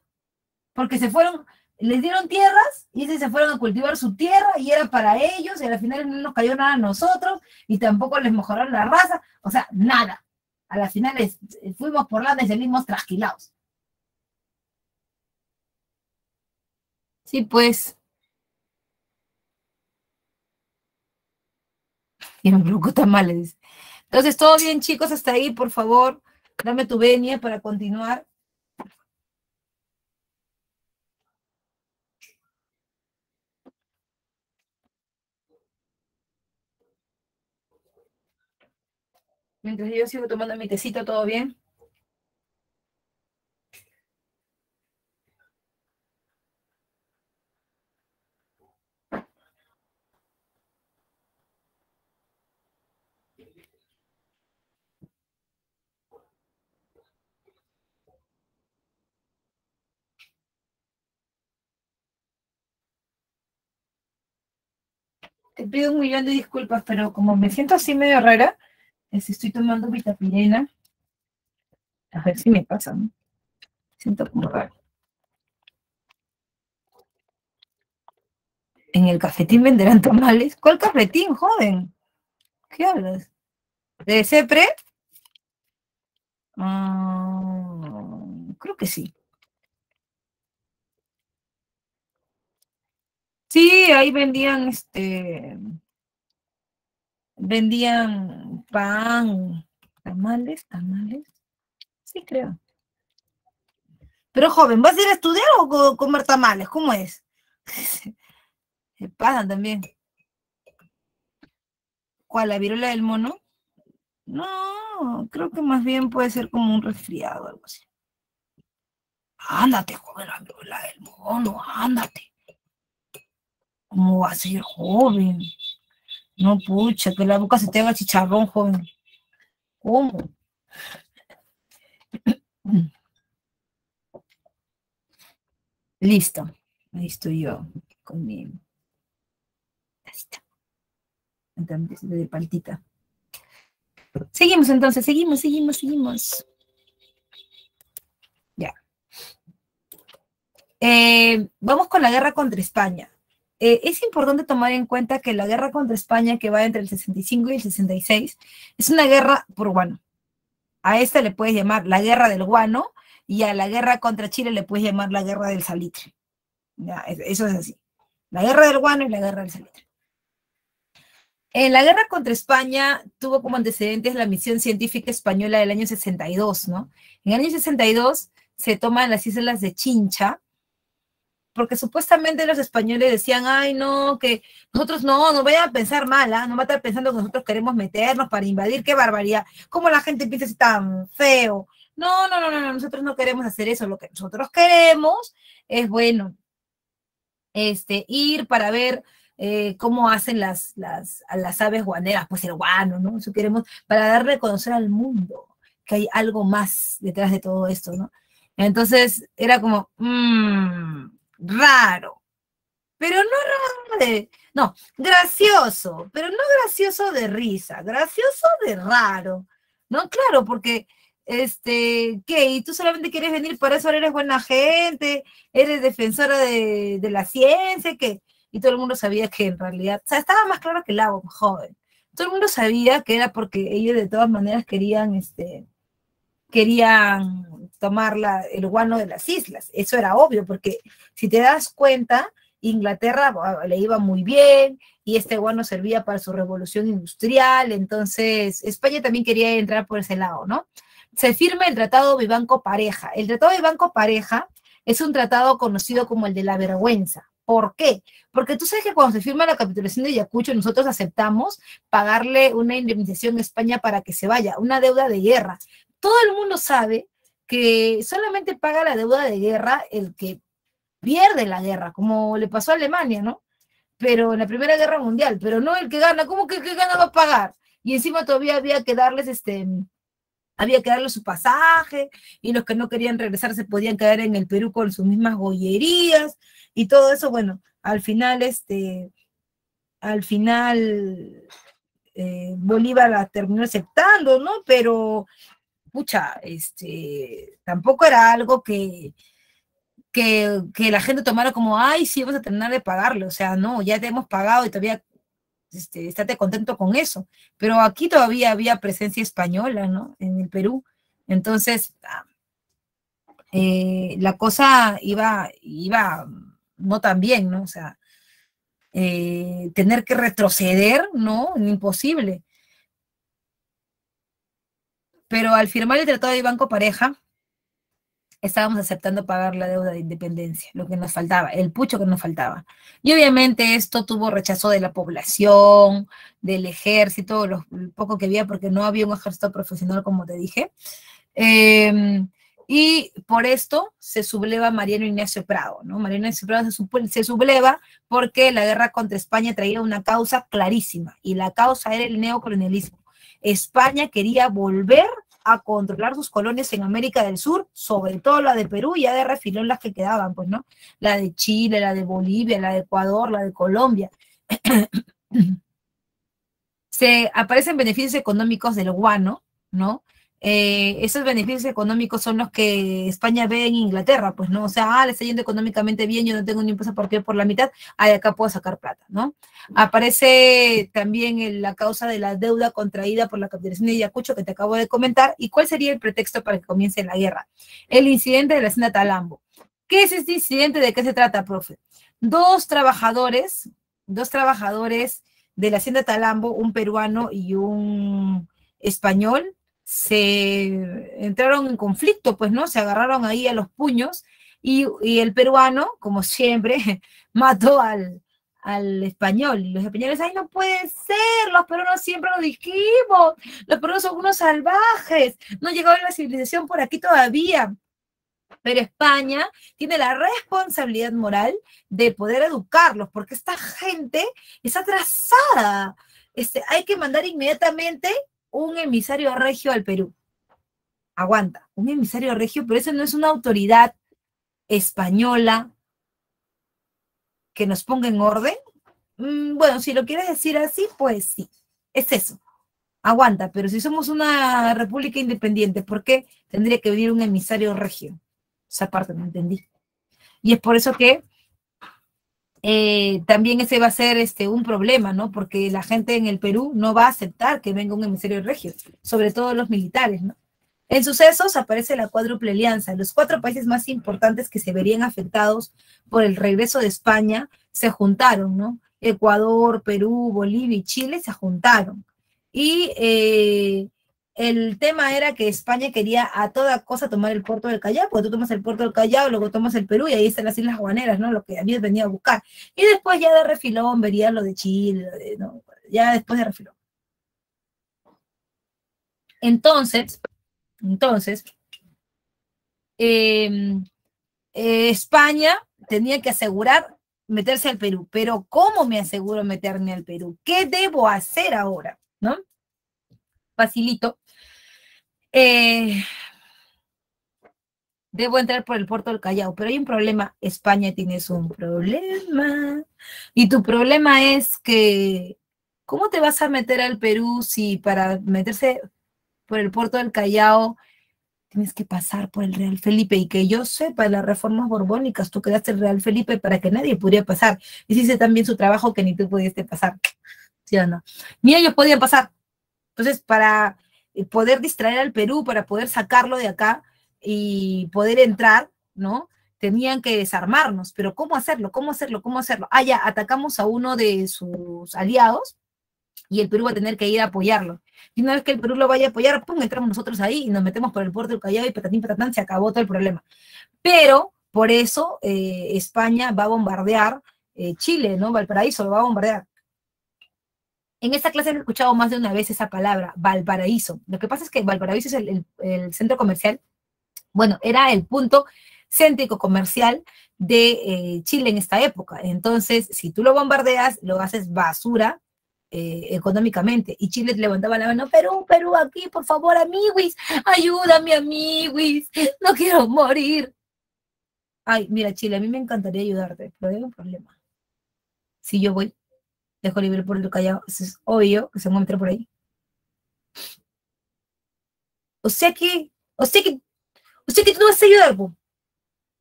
Porque se fueron, les dieron tierras y se fueron a cultivar su tierra y era para ellos y al final no nos cayó nada a nosotros y tampoco les mejoraron la raza, o sea, nada. A las finales fuimos por la y salimos trasquilados. Sí, pues. Y me preocupa mal, dice. Entonces, todo bien, chicos, hasta ahí, por favor, dame tu venia para continuar. Mientras yo sigo tomando mi tecito, ¿todo bien? Te pido un millón de disculpas, pero como me siento así medio rara, estoy tomando vitapirena. A ver si me pasa, ¿no? Siento como raro. ¿En el cafetín venderán tamales? ¿Cuál cafetín, joven? ¿Qué hablas? ¿De Cepre? Creo que sí. Sí, ahí vendían, vendían pan, tamales, sí creo. Pero joven, ¿vas a ir a estudiar o comer tamales? ¿Cómo es? Se pasan también. ¿Cuál, la viruela del mono? No, creo que más bien puede ser como un resfriado o algo así. Ándate, joven, la viruela del mono, ándate. ¿Cómo va a ser, joven? No, pucha, que la boca se te haga chicharrón, joven. ¿Cómo? Listo. Ahí estoy yo con mi tacita. De paltita. Seguimos entonces, seguimos. Ya. Vamos con la guerra contra España. Es importante tomar en cuenta que la guerra contra España, que va entre el 65 y el 66, es una guerra por guano. A esta le puedes llamar la guerra del guano, y a la guerra contra Chile le puedes llamar la guerra del salitre. Ya, eso es así. La guerra del guano y la guerra del salitre. En la guerra contra España tuvo como antecedentes la misión científica española del año 62, ¿no? En el año 62 se toman las islas de Chincha, porque supuestamente los españoles decían, ay, no, que nosotros no vayan a pensar mal, ¿eh? No va a estar pensando que nosotros queremos meternos para invadir, qué barbaridad, cómo la gente piensa así tan feo. No, nosotros no queremos hacer eso, lo que nosotros queremos es, bueno, ir para ver cómo hacen las aves guaneras, pues el guano, ¿no? Eso queremos, para darle a conocer al mundo que hay algo más detrás de todo esto, ¿no? Entonces, era como, raro, pero no raro de, no, gracioso, pero no gracioso de risa, gracioso de raro, ¿no? Claro, porque, ¿qué? ¿Y tú solamente quieres venir para eso? ¿Eres buena gente? ¿Eres defensora de la ciencia? ¿Qué? Y todo el mundo sabía que en realidad, o sea, estaba más claro que el agua, joven. Todo el mundo sabía que era porque ellos de todas maneras querían, querían tomar el guano de las islas. Eso era obvio, porque si te das cuenta, Inglaterra le iba muy bien, y este guano servía para su revolución industrial, entonces España también quería entrar por ese lado, ¿no? Se firma el Tratado Vivanco Pareja. El Tratado Vivanco Pareja es un tratado conocido como el de la vergüenza. ¿Por qué? Porque tú sabes que cuando se firma la capitulación de Ayacucho, nosotros aceptamos pagarle una indemnización a España para que se vaya, una deuda de guerra. Todo el mundo sabe que solamente paga la deuda de guerra el que pierde la guerra, como le pasó a Alemania, ¿no? Pero en la Primera Guerra Mundial, pero no el que gana. ¿Cómo que el que gana va a pagar? Y encima todavía había que darles, su pasaje, y los que no querían regresar se podían quedar en el Perú con sus mismas gollerías, y todo eso. Bueno, al final Bolívar la terminó aceptando, ¿no? Pero pucha, tampoco era algo que la gente tomara como, ay, sí, vas a terminar de pagarle, o sea, no, ya te hemos pagado y todavía, estate contento con eso. Pero aquí todavía había presencia española, ¿no?, en el Perú. Entonces, la cosa iba no tan bien, ¿no? O sea, tener que retroceder, ¿no?, imposible. Pero al firmar el Tratado de Vivanco Pareja, estábamos aceptando pagar la deuda de independencia, lo que nos faltaba, el pucho que nos faltaba. Y obviamente esto tuvo rechazo de la población, del ejército, lo poco que había, porque no había un ejército profesional, como te dije. Y por esto se subleva Mariano Ignacio Prado, ¿no? Mariano Ignacio Prado se subleva porque la guerra contra España traía una causa clarísima, y la causa era el neocolonialismo. España quería volver a controlar sus colonias en América del Sur, sobre todo la de Perú, y ya de refilón las que quedaban, pues, ¿no? La de Chile, la de Bolivia, la de Ecuador, la de Colombia. Se aparecen beneficios económicos del guano, ¿no? Esos beneficios económicos son los que España ve en Inglaterra, pues, ¿no? O sea, le está yendo económicamente bien, yo no tengo ni impuesto por la mitad, de acá puedo sacar plata, ¿no? Aparece también la causa de la deuda contraída por la capitulación de Ayacucho, que te acabo de comentar. ¿Y cuál sería el pretexto para que comience la guerra? El incidente de la hacienda Talambo. ¿Qué es este incidente? ¿De qué se trata, profe? Dos trabajadores de la hacienda Talambo, un peruano y un español, se entraron en conflicto, pues, ¿no? Se agarraron ahí a los puños, y el peruano, como siempre, mató al español. Y los españoles, ¡ay, no puede ser! Los peruanos siempre lo dijimos. Los peruanos son unos salvajes. No llegaron a la civilización por aquí todavía. Pero España tiene la responsabilidad moral de poder educarlos, porque esta gente es atrasada. Hay que mandar inmediatamente un emisario regio al Perú. Aguanta, un emisario regio, pero eso no es una autoridad española que nos ponga en orden. Bueno, si lo quieres decir así, pues sí, es eso. Aguanta, pero si somos una república independiente, ¿por qué tendría que venir un emisario regio? Esa parte no entendí. Y es por eso que también ese va a ser un problema, ¿no? Porque la gente en el Perú no va a aceptar que venga un emisario regio, sobre todo los militares, ¿no? En sucesos aparece la Cuádruple Alianza. Los cuatro países más importantes que se verían afectados por el regreso de España se juntaron, ¿no? Ecuador, Perú, Bolivia y Chile se juntaron. Y el tema era que España quería a toda cosa tomar el puerto del Callao, porque tú tomas el puerto del Callao, luego tomas el Perú, y ahí están las Islas Guaneras, ¿no? Lo que habían venido a buscar. Y después ya de refilón vería lo de Chile, ¿no? Ya después de refilón. Entonces, España tenía que asegurar meterse al Perú, pero ¿cómo me aseguro meterme al Perú? ¿Qué debo hacer ahora? ¿No? Facilito. Debo entrar por el puerto del Callao, pero hay un problema. España, tienes un problema. Y tu problema es que, ¿cómo te vas a meter al Perú si para meterse por el puerto del Callao tienes que pasar por el Real Felipe? Y que yo sepa, las reformas borbónicas, tú creaste el Real Felipe para que nadie pudiera pasar. Hiciste también su trabajo que ni tú pudiste pasar. ¿Sí o no? Ni ellos podían pasar. Entonces, para poder distraer al Perú, para poder sacarlo de acá y poder entrar, ¿no? Tenían que desarmarnos, pero ¿cómo hacerlo? ¿Cómo hacerlo? ¿Cómo hacerlo? Ah, ya, atacamos a uno de sus aliados y el Perú va a tener que ir a apoyarlo. Y una vez que el Perú lo vaya a apoyar, ¡pum!, entramos nosotros ahí y nos metemos por el puerto del Callao y patatín, patatán, se acabó todo el problema. Pero, por eso, España va a bombardear Chile, ¿no? Valparaíso lo va a bombardear. En esta clase he escuchado más de una vez esa palabra, Valparaíso. Lo que pasa es que Valparaíso es el centro comercial, bueno, era el punto céntrico comercial de Chile en esta época. Entonces, si tú lo bombardeas, lo haces basura económicamente. Y Chile levantaba la mano, Perú, Perú, aquí, por favor, amiguis, ayúdame, amiguis, no quiero morir. Ay, mira, Chile, a mí me encantaría ayudarte, pero hay un problema. Si yo voy, dejo libre por el Callao, es obvio que se van a meter por ahí. O sea que tú no vas a ayudar, po. O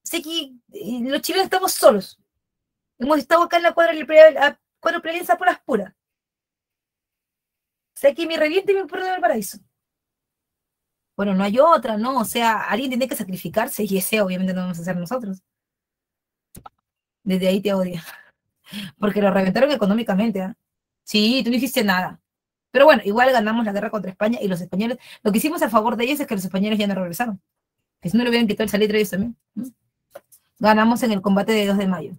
sea que los chilenos estamos solos. Hemos estado acá en la Cuádruple Alianza por las puras. O sea que me reviente y me pierdo del paraíso. Bueno, no hay otra, ¿no? O sea, alguien tiene que sacrificarse, y ese obviamente no vamos a hacer nosotros. Desde ahí te odio. Porque lo reventaron económicamente, ¿eh? Sí, tú no hiciste nada. Pero bueno, igual ganamos la guerra contra España, y los españoles, lo que hicimos a favor de ellos es que los españoles ya no regresaron. Que si no le hubieran quitado el salitre ellos también, ¿no? Ganamos en el combate de 2 de mayo.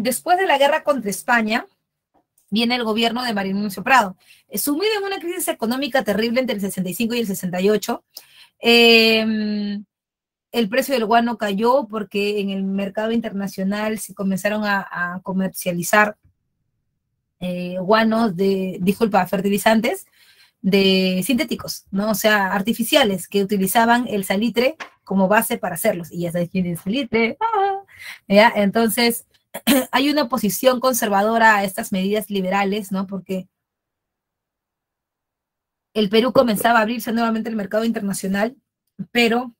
Después de la guerra contra España, viene el gobierno de Mariano Ignacio Prado. Sumido en una crisis económica terrible entre el 65 y el 68, el precio del guano cayó porque en el mercado internacional se comenzaron a comercializar guanos de, fertilizantes de sintéticos, ¿no? O sea, artificiales, que utilizaban el salitre como base para hacerlos. Y ya sabes quién es el salitre. ¡Ah! ¿Ya? Entonces, hay una oposición conservadora a estas medidas liberales, ¿no? Porque el Perú comenzaba a abrirse nuevamente el mercado internacional, pero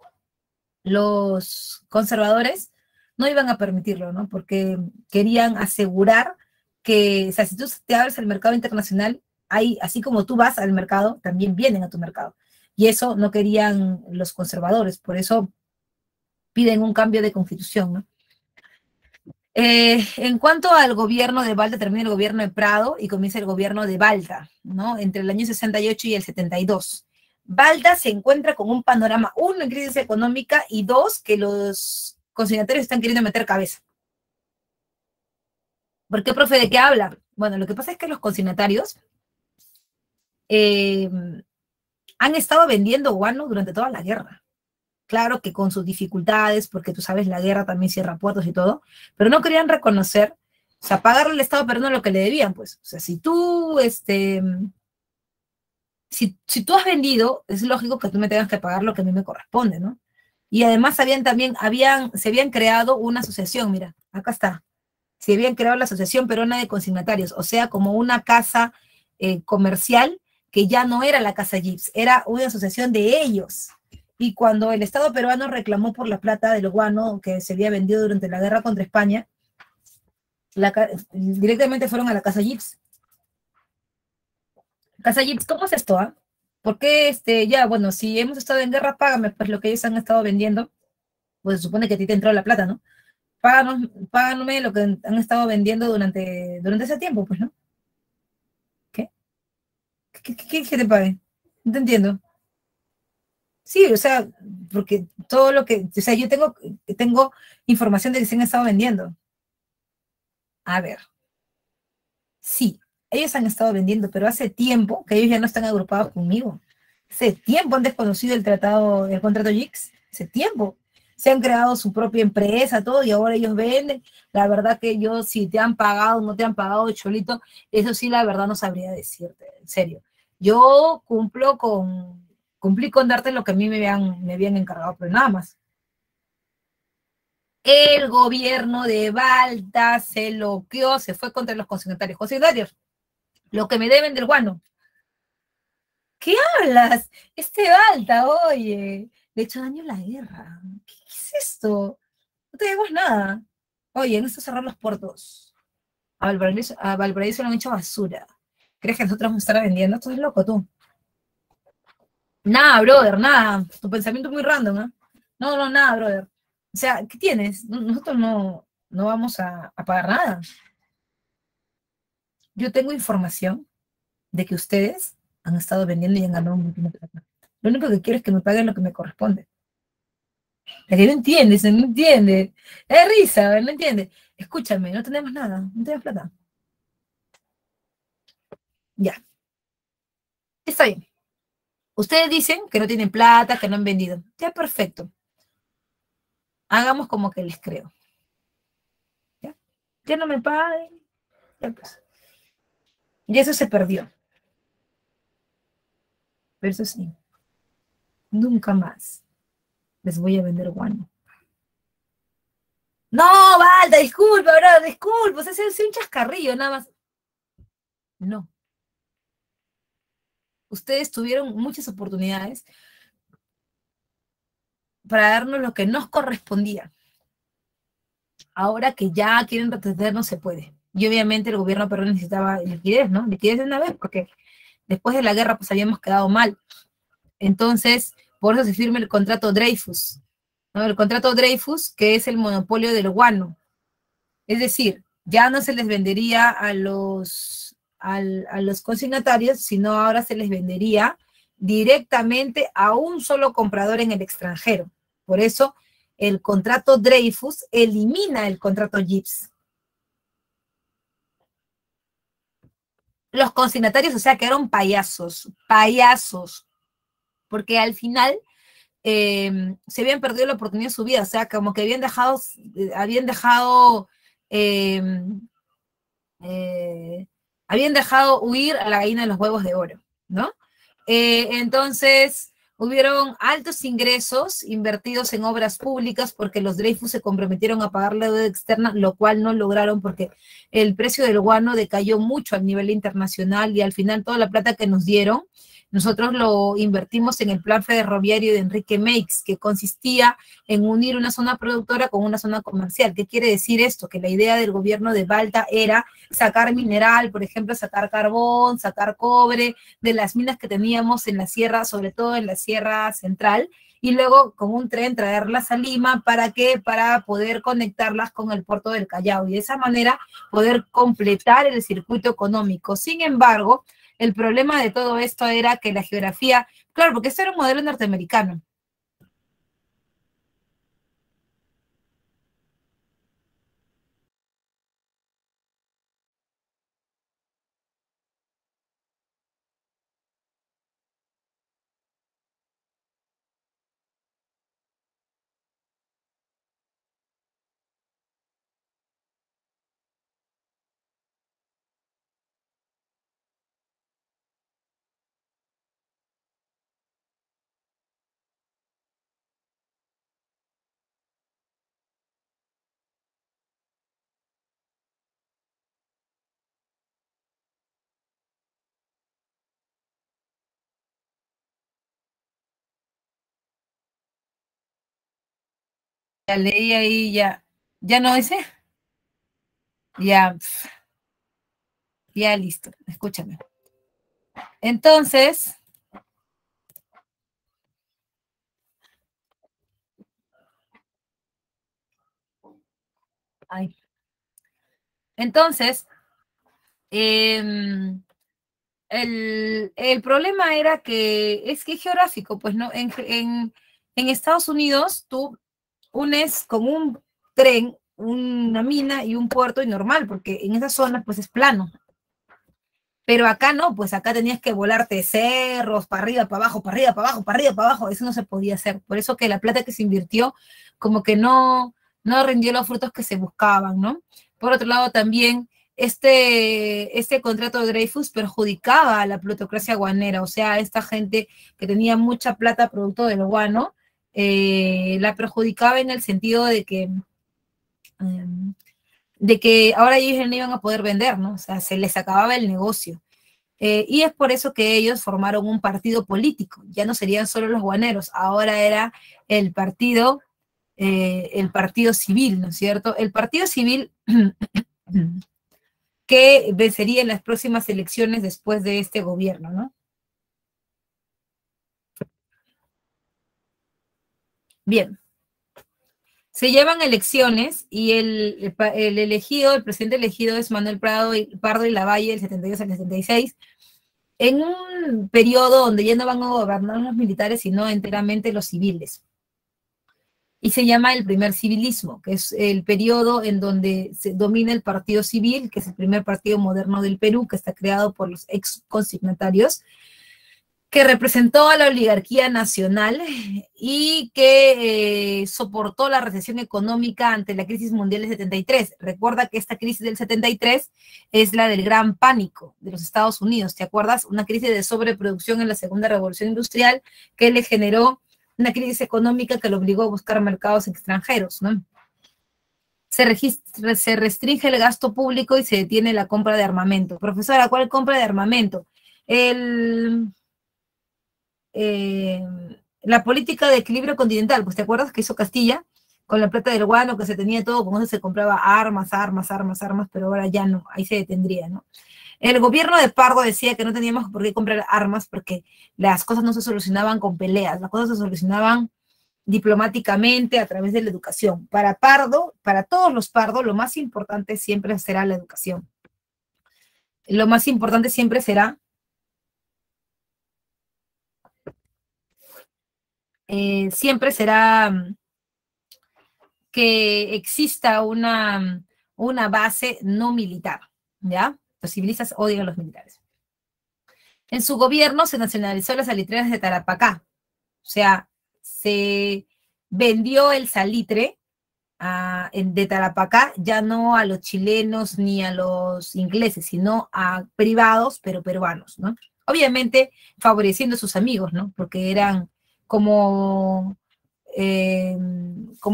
los conservadores no iban a permitirlo, ¿no? Porque querían asegurar que, o sea, si tú te abres al mercado internacional, hay, así como tú vas al mercado, también vienen a tu mercado. Y eso no querían los conservadores, por eso piden un cambio de constitución, ¿no? En cuanto al gobierno de Balta, termina el gobierno de Prado y comienza el gobierno de Balta, ¿no? Entre el año 68 y el 72. Balta se encuentra con un panorama, 1, en crisis económica, y 2, que los consignatarios están queriendo meter cabeza. ¿Por qué, profe? ¿De qué habla? Bueno, lo que pasa es que los consignatarios han estado vendiendo guano durante toda la guerra. Claro que con sus dificultades, porque tú sabes, la guerra también cierra puertos y todo, pero no querían reconocer, o sea, pagarle al Estado, pero no lo que le debían, pues. O sea, si tú, si tú has vendido, es lógico que tú me tengas que pagar lo que a mí me corresponde, ¿no? Y además se habían creado una asociación, mira, acá está. Se habían creado la Asociación Peruana de Consignatarios, o sea, como una casa comercial que ya no era la Casa Gibbs, era una asociación de ellos. Y cuando el Estado peruano reclamó por la plata del guano que se había vendido durante la guerra contra España, directamente fueron a la Casa Gibbs. Casa Gibbs, ¿cómo es esto? ¿Ah? Porque ya, bueno, si hemos estado en guerra, págame, pues lo que ellos han estado vendiendo, pues se supone que a ti te entró la plata, ¿no? Págame lo que han estado vendiendo durante ese tiempo, pues, ¿no? ¿Qué? ¿Qué te pague? No te entiendo. Sí, o sea, porque todo lo que... O sea, yo tengo información de que se han estado vendiendo. A ver. Sí, ellos han estado vendiendo, pero hace tiempo que ellos ya no están agrupados conmigo. Hace tiempo han desconocido el contrato GICS. Hace tiempo. Se han creado su propia empresa, todo, y ahora ellos venden. La verdad que yo, si te han pagado, no te han pagado, cholito, eso sí, la verdad no sabría decirte, en serio. Yo cumplí con darte lo que a mí me habían encargado, pero nada más. El gobierno de Balta se loqueó, se fue contra los consignatarios. Consignatarios, lo que me deben del guano. ¿Qué hablas? Balta, oye, le he hecho daño a la guerra. ¿Qué es esto? No te debemos nada. Oye, no está cerrar los puertos. A Valparaíso lo han hecho basura. ¿Crees que nosotros vamos a estar vendiendo? Tú eres loco, tú. Nada, brother, nada. Tu pensamiento es muy random, ¿eh? No, no, nada, brother. O sea, ¿qué tienes? Nosotros no vamos a pagar nada. Yo tengo información de que ustedes han estado vendiendo y han ganado un montón de plata. Lo único que quiero es que me paguen lo que me corresponde. Pero no entiendes, no entiendes. Es risa, no entiendes. Escúchame, no tenemos nada, no tenemos plata. Ya. Está bien. Ustedes dicen que no tienen plata, que no han vendido. Ya, perfecto. Hagamos como que les creo. Ya, ya no me paguen. Ya pues. Y eso se perdió. Pero eso sí, nunca más les voy a vender guano. No, Balta, disculpa, bro, disculpa. O sea, es un chascarrillo, nada más. No. Ustedes tuvieron muchas oportunidades para darnos lo que nos correspondía. Ahora que ya quieren retener, no se puede. Y obviamente el gobierno peruano necesitaba liquidez, ¿no? Liquidez de una vez, porque después de la guerra pues habíamos quedado mal. Entonces, por eso se firma el contrato Dreyfus, ¿no? El contrato Dreyfus, que es el monopolio del guano. Es decir, ya no se les vendería a los a los consignatarios, sino ahora se les vendería directamente a un solo comprador en el extranjero. Por eso el contrato Dreyfus elimina el contrato Gibbs. Los consignatarios, o sea, quedaron payasos, payasos, porque al final se habían perdido la oportunidad de su vida, o sea, como que habían dejado huir a la gallina de los huevos de oro, ¿no? Entonces, hubieron altos ingresos invertidos en obras públicas porque los Dreyfus se comprometieron a pagar la deuda externa, lo cual no lograron porque el precio del guano decayó mucho a nivel internacional y al final toda la plata que nos dieron, nosotros lo invertimos en el plan ferroviario de Enrique Meix, que consistía en unir una zona productora con una zona comercial. ¿Qué quiere decir esto? Que la idea del gobierno de Balta era sacar mineral, por ejemplo, sacar carbón, sacar cobre, de las minas que teníamos en la sierra, sobre todo en la sierra central, y luego con un tren traerlas a Lima, ¿para qué? Para poder conectarlas con el puerto del Callao, y de esa manera poder completar el circuito económico. Sin embargo, el problema de todo esto era que la geografía, claro, porque esto era un modelo norteamericano. Ya leí ahí, ya no hice, ya listo, escúchame. Entonces, ay. Entonces, el problema era que, es que es geográfico, pues no, en Estados Unidos tú unes con un tren, una mina y un puerto, y normal, porque en esas zonas pues es plano. Pero acá no, pues acá tenías que volarte cerros, para arriba, para abajo, para arriba, para abajo, para arriba, para abajo. Eso no se podía hacer. Por eso que la plata que se invirtió como que no rindió los frutos que se buscaban, ¿no? Por otro lado también, este contrato de Dreyfus perjudicaba a la plutocracia guanera, o sea, esta gente que tenía mucha plata producto del guano, la perjudicaba en el sentido de que ahora ellos no iban a poder vender, ¿no? O sea, se les acababa el negocio. Y es por eso que ellos formaron un partido político. Ya no serían solo los guaneros, ahora era el partido civil, ¿no es cierto? El partido civil que vencería en las próximas elecciones después de este gobierno, ¿no? Bien, se llevan elecciones y el presidente elegido es Manuel Pardo y Lavalle, del 72 al 76, en un periodo donde ya no van a gobernar los militares, sino enteramente los civiles. Y se llama el primer civilismo, que es el periodo en donde se domina el partido civil, que es el primer partido moderno del Perú, que está creado por los ex consignatarios, que representó a la oligarquía nacional y que soportó la recesión económica ante la crisis mundial del 73. Recuerda que esta crisis del 73 es la del gran pánico de los Estados Unidos, ¿te acuerdas? Una crisis de sobreproducción en la segunda revolución industrial que le generó una crisis económica que lo obligó a buscar mercados extranjeros, ¿no? Se restringe el gasto público y se detiene la compra de armamento. Profesora, ¿cuál compra de armamento? La política de equilibrio continental, pues te acuerdas que hizo Castilla con la plata del guano, que se tenía todo, como se compraba armas, pero ahora ya no, ahí se detendría, ¿no? El gobierno de Pardo decía que no teníamos por qué comprar armas porque las cosas no se solucionaban con peleas, las cosas se solucionaban diplomáticamente a través de la educación. Para Pardo, para todos los Pardo, lo más importante siempre será la educación. Lo más importante siempre será que exista una base no militar, ¿ya? Los civilistas odian a los militares. En su gobierno se nacionalizó las salitreras de Tarapacá, o sea, se vendió el salitre de Tarapacá, ya no a los chilenos ni a los ingleses, sino a privados, pero peruanos, ¿no? Obviamente favoreciendo a sus amigos, ¿no? Porque eran como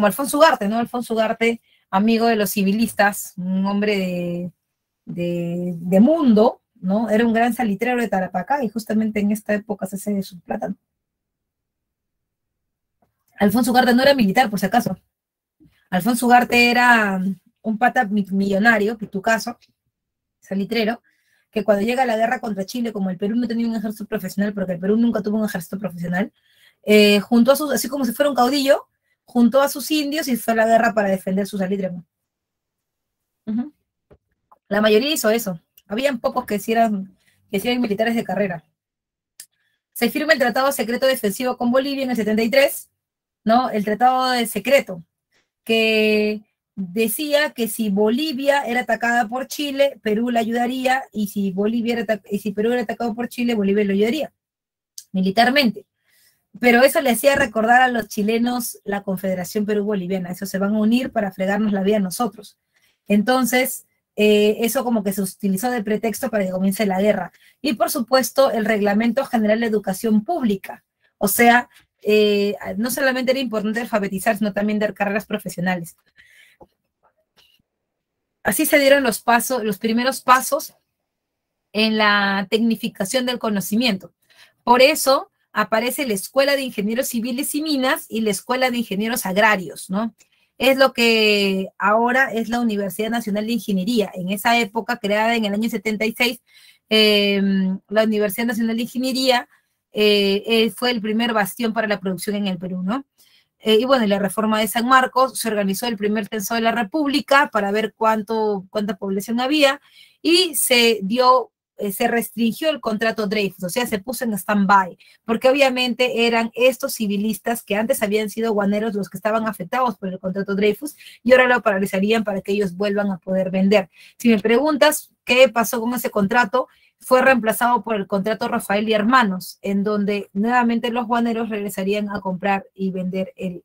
Alfonso Ugarte, ¿no? Alfonso Ugarte, amigo de los civilistas, un hombre de mundo, ¿no? Era un gran salitrero de Tarapacá y justamente en esta época se hace de su plátano. Alfonso Ugarte no era militar, por si acaso. Alfonso Ugarte era un pata millonario, pitucazo, salitrero, que cuando llega la guerra contra Chile, como el Perú no tenía un ejército profesional, porque el Perú nunca tuvo un ejército profesional, juntó a sus, así como si fuera un caudillo, juntó a sus indios y fue a la guerra para defender su salitre. Uh-huh. La mayoría hizo eso. Habían pocos que sí eran militares de carrera. Se firma el Tratado Secreto Defensivo con Bolivia en el 73, ¿no? El Tratado de Secreto, que decía que si Bolivia era atacada por Chile, Perú la ayudaría, y si Perú era atacado por Chile, Bolivia lo ayudaría, militarmente. Pero eso le hacía recordar a los chilenos la Confederación Perú-Boliviana, eso se van a unir para fregarnos la vida a nosotros. Entonces, eso como que se utilizó de pretexto para que comience la guerra. Y por supuesto, el Reglamento General de Educación Pública, o sea, no solamente era importante alfabetizar, sino también dar carreras profesionales. Así se dieron los primeros pasos en la tecnificación del conocimiento. Por eso aparece la Escuela de Ingenieros Civiles y Minas y la Escuela de Ingenieros Agrarios, ¿no? Es lo que ahora es la Universidad Nacional de Ingeniería. En esa época, creada en el año 76, la Universidad Nacional de Ingeniería fue el primer bastión para la producción en el Perú, ¿no? Y bueno, en la reforma de San Marcos se organizó el primer censo de la República para ver cuánta población había y se restringió el contrato Dreyfus, o sea, se puso en stand-by, porque obviamente eran estos civilistas que antes habían sido guaneros los que estaban afectados por el contrato Dreyfus y ahora lo paralizarían para que ellos vuelvan a poder vender. Si me preguntas qué pasó con ese contrato, fue reemplazado por el contrato Rafael y Hermanos, en donde nuevamente los guaneros regresarían a comprar y vender el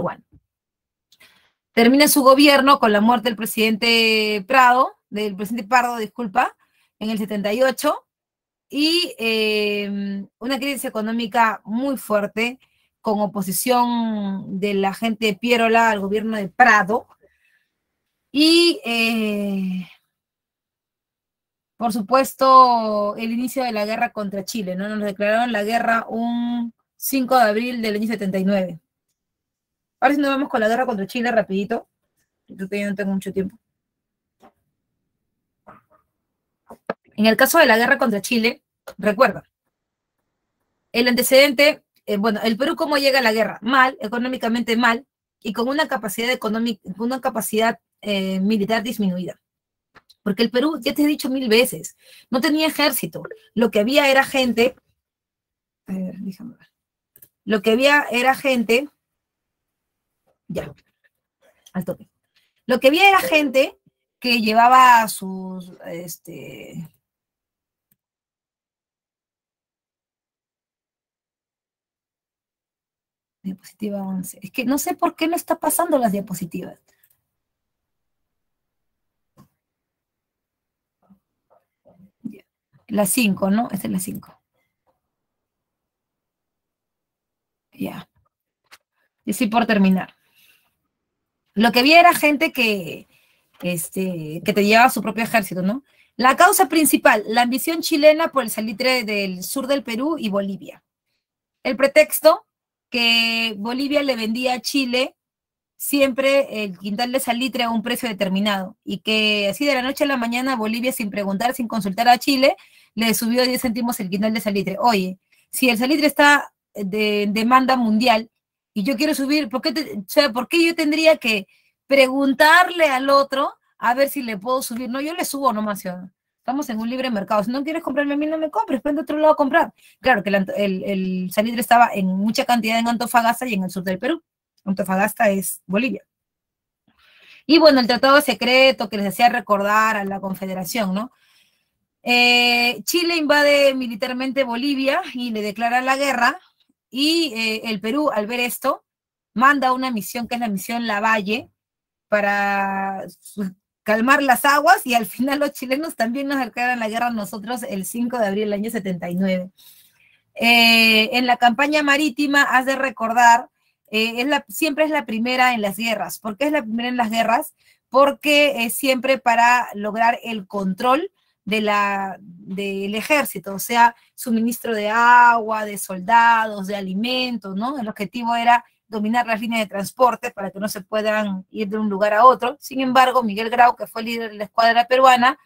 guano. Termina su gobierno con la muerte del presidente Pardo, disculpa, en el 78, y una crisis económica muy fuerte, con oposición de la gente de Piérola al gobierno de Prado, y por supuesto, el inicio de la guerra contra Chile, ¿no? Nos declararon la guerra un 5 de abril del año 79. Ahora sí nos vamos con la guerra contra Chile rapidito. Yo no tengo mucho tiempo. En el caso de la guerra contra Chile, recuerda, el antecedente, bueno, el Perú cómo llega a la guerra, mal, económicamente mal, y con una capacidad económica, una capacidad militar disminuida. Porque el Perú, ya te he dicho 1000 veces, no tenía ejército. Lo que había era gente, déjame ver. Lo que había era gente, ya, al toque. Lo que había era gente que llevaba sus, diapositiva 11. Es que no sé por qué no está pasando las diapositivas. La 5, ¿no? Esta es la 5. Ya. Y sí, por terminar. Lo que había era gente que te llevaba su propio ejército, ¿no? La causa principal, la ambición chilena por el salitre del sur del Perú y Bolivia. El pretexto, que Bolivia le vendía a Chile siempre el quintal de salitre a un precio determinado, y que así de la noche a la mañana Bolivia, sin preguntar, sin consultar a Chile, le subió 10 céntimos el quintal de salitre. Oye, si el salitre está de demanda mundial y yo quiero subir, ¿por qué yo tendría que preguntarle al otro a ver si le puedo subir? No, yo le subo nomás, ¿no? Estamos en un libre mercado. Si no quieres comprarme a mí, no me compres, vete a otro lado a comprar. Claro que el salitre estaba en mucha cantidad en Antofagasta y en el sur del Perú. Antofagasta es Bolivia. Y bueno, el tratado secreto que les hacía recordar a la Confederación, ¿no? Chile invade militarmente Bolivia y le declara la guerra. Y el Perú, al ver esto, manda una misión que es la misión Lavalle para calmar las aguas, y al final los chilenos también nos declaran la guerra a nosotros el 5 de abril del año 79. En la campaña marítima, has de recordar, siempre es la primera en las guerras. ¿Por qué es la primera en las guerras? Porque es siempre para lograr el control del ejército, o sea, suministro de agua, de soldados, de alimentos, ¿no? El objetivo era dominar las líneas de transporte para que no se puedan ir de un lugar a otro. Sin embargo, Miguel Grau, que fue el líder de la escuadra peruana,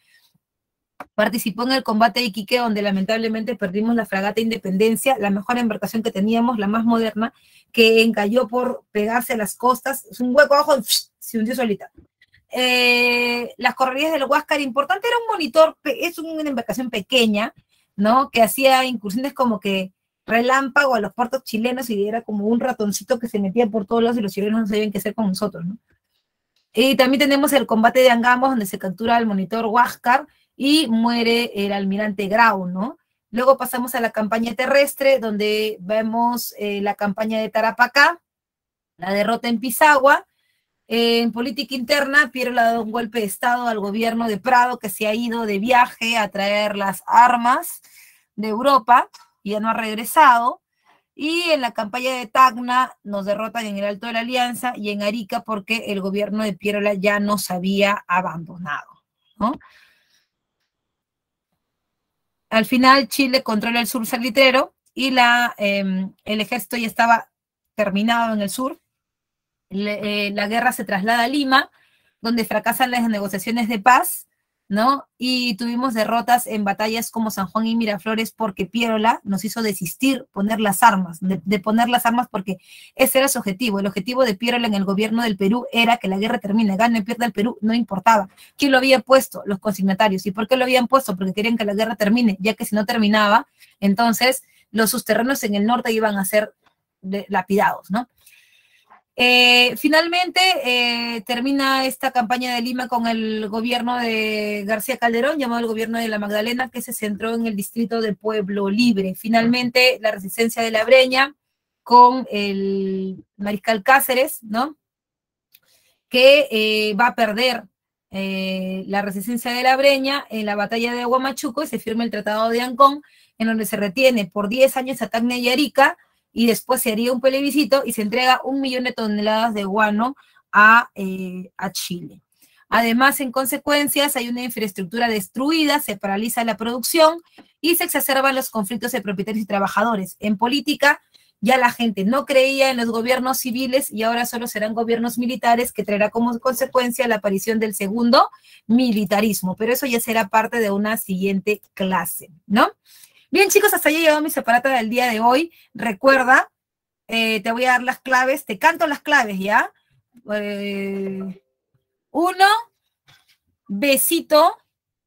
participó en el combate de Iquique, donde lamentablemente perdimos la fragata Independencia, la mejor embarcación que teníamos, la más moderna, que encalló por pegarse a las costas, es un hueco abajo, se hundió solita. Las correrías del Huáscar, importante, era un monitor, es una embarcación pequeña, ¿no? Que hacía incursiones como que relámpago a los puertos chilenos, y era como un ratoncito que se metía por todos lados y los chilenos no sabían qué hacer con nosotros, ¿no? Y también tenemos el combate de Angamos, donde se captura al monitor Huáscar y muere el almirante Grau, ¿no? Luego pasamos a la campaña terrestre, donde vemos la campaña de Tarapacá, la derrota en Pisagua. En política interna, Piérola ha dado un golpe de estado al gobierno de Prado, que se ha ido de viaje a traer las armas de Europa, y ya no ha regresado. Y en la campaña de Tacna nos derrotan en el Alto de la Alianza y en Arica, porque el gobierno de Piérola ya nos había abandonado, ¿no? Al final Chile controla el sur salitrero y el ejército ya estaba terminado en el sur. La guerra se traslada a Lima, donde fracasan las negociaciones de paz, ¿no? Y tuvimos derrotas en batallas como San Juan y Miraflores, porque Piérola nos hizo desistir poner las armas, de poner las armas, porque ese era su objetivo. El objetivo de Piérola en el gobierno del Perú era que la guerra termine, gane o pierda el Perú, no importaba. ¿Quién lo había puesto? Los consignatarios. ¿Y por qué lo habían puesto? Porque querían que la guerra termine, ya que si no terminaba, entonces los subterráneos en el norte iban a ser lapidados, ¿no? Finalmente termina esta campaña de Lima con el gobierno de García Calderón, llamado el gobierno de la Magdalena, que se centró en el distrito de Pueblo Libre. Finalmente la resistencia de la Breña con el mariscal Cáceres, ¿no? Que va a perder la resistencia de la Breña en la batalla de Huamachuco, y se firma el tratado de Ancón, en donde se retiene por 10 años a Tacna y Arica, y después se haría un plebiscito y se entrega 1 millón de toneladas de guano a Chile. Además, en consecuencias, hay una infraestructura destruida, se paraliza la producción y se exacerban los conflictos de propietarios y trabajadores. En política, ya la gente no creía en los gobiernos civiles y ahora solo serán gobiernos militares, que traerá como consecuencia la aparición del segundo militarismo. Pero eso ya será parte de una siguiente clase, ¿no? Bien, chicos, hasta ahí ha llegado mi separata del día de hoy. Recuerda, te voy a dar las claves, te canto las claves, ¿ya? 1, besito.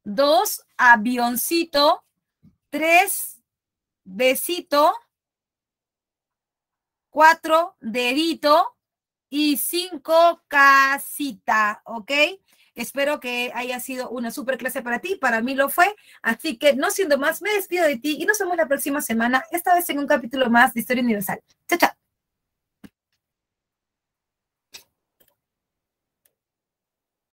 2, avioncito. 3, besito. 4, dedito. Y 5, casita, ¿ok? Espero que haya sido una super clase para ti, para mí lo fue, así que no siendo más, me despido de ti y nos vemos la próxima semana, esta vez en un capítulo más de Historia Universal. Chao, chao.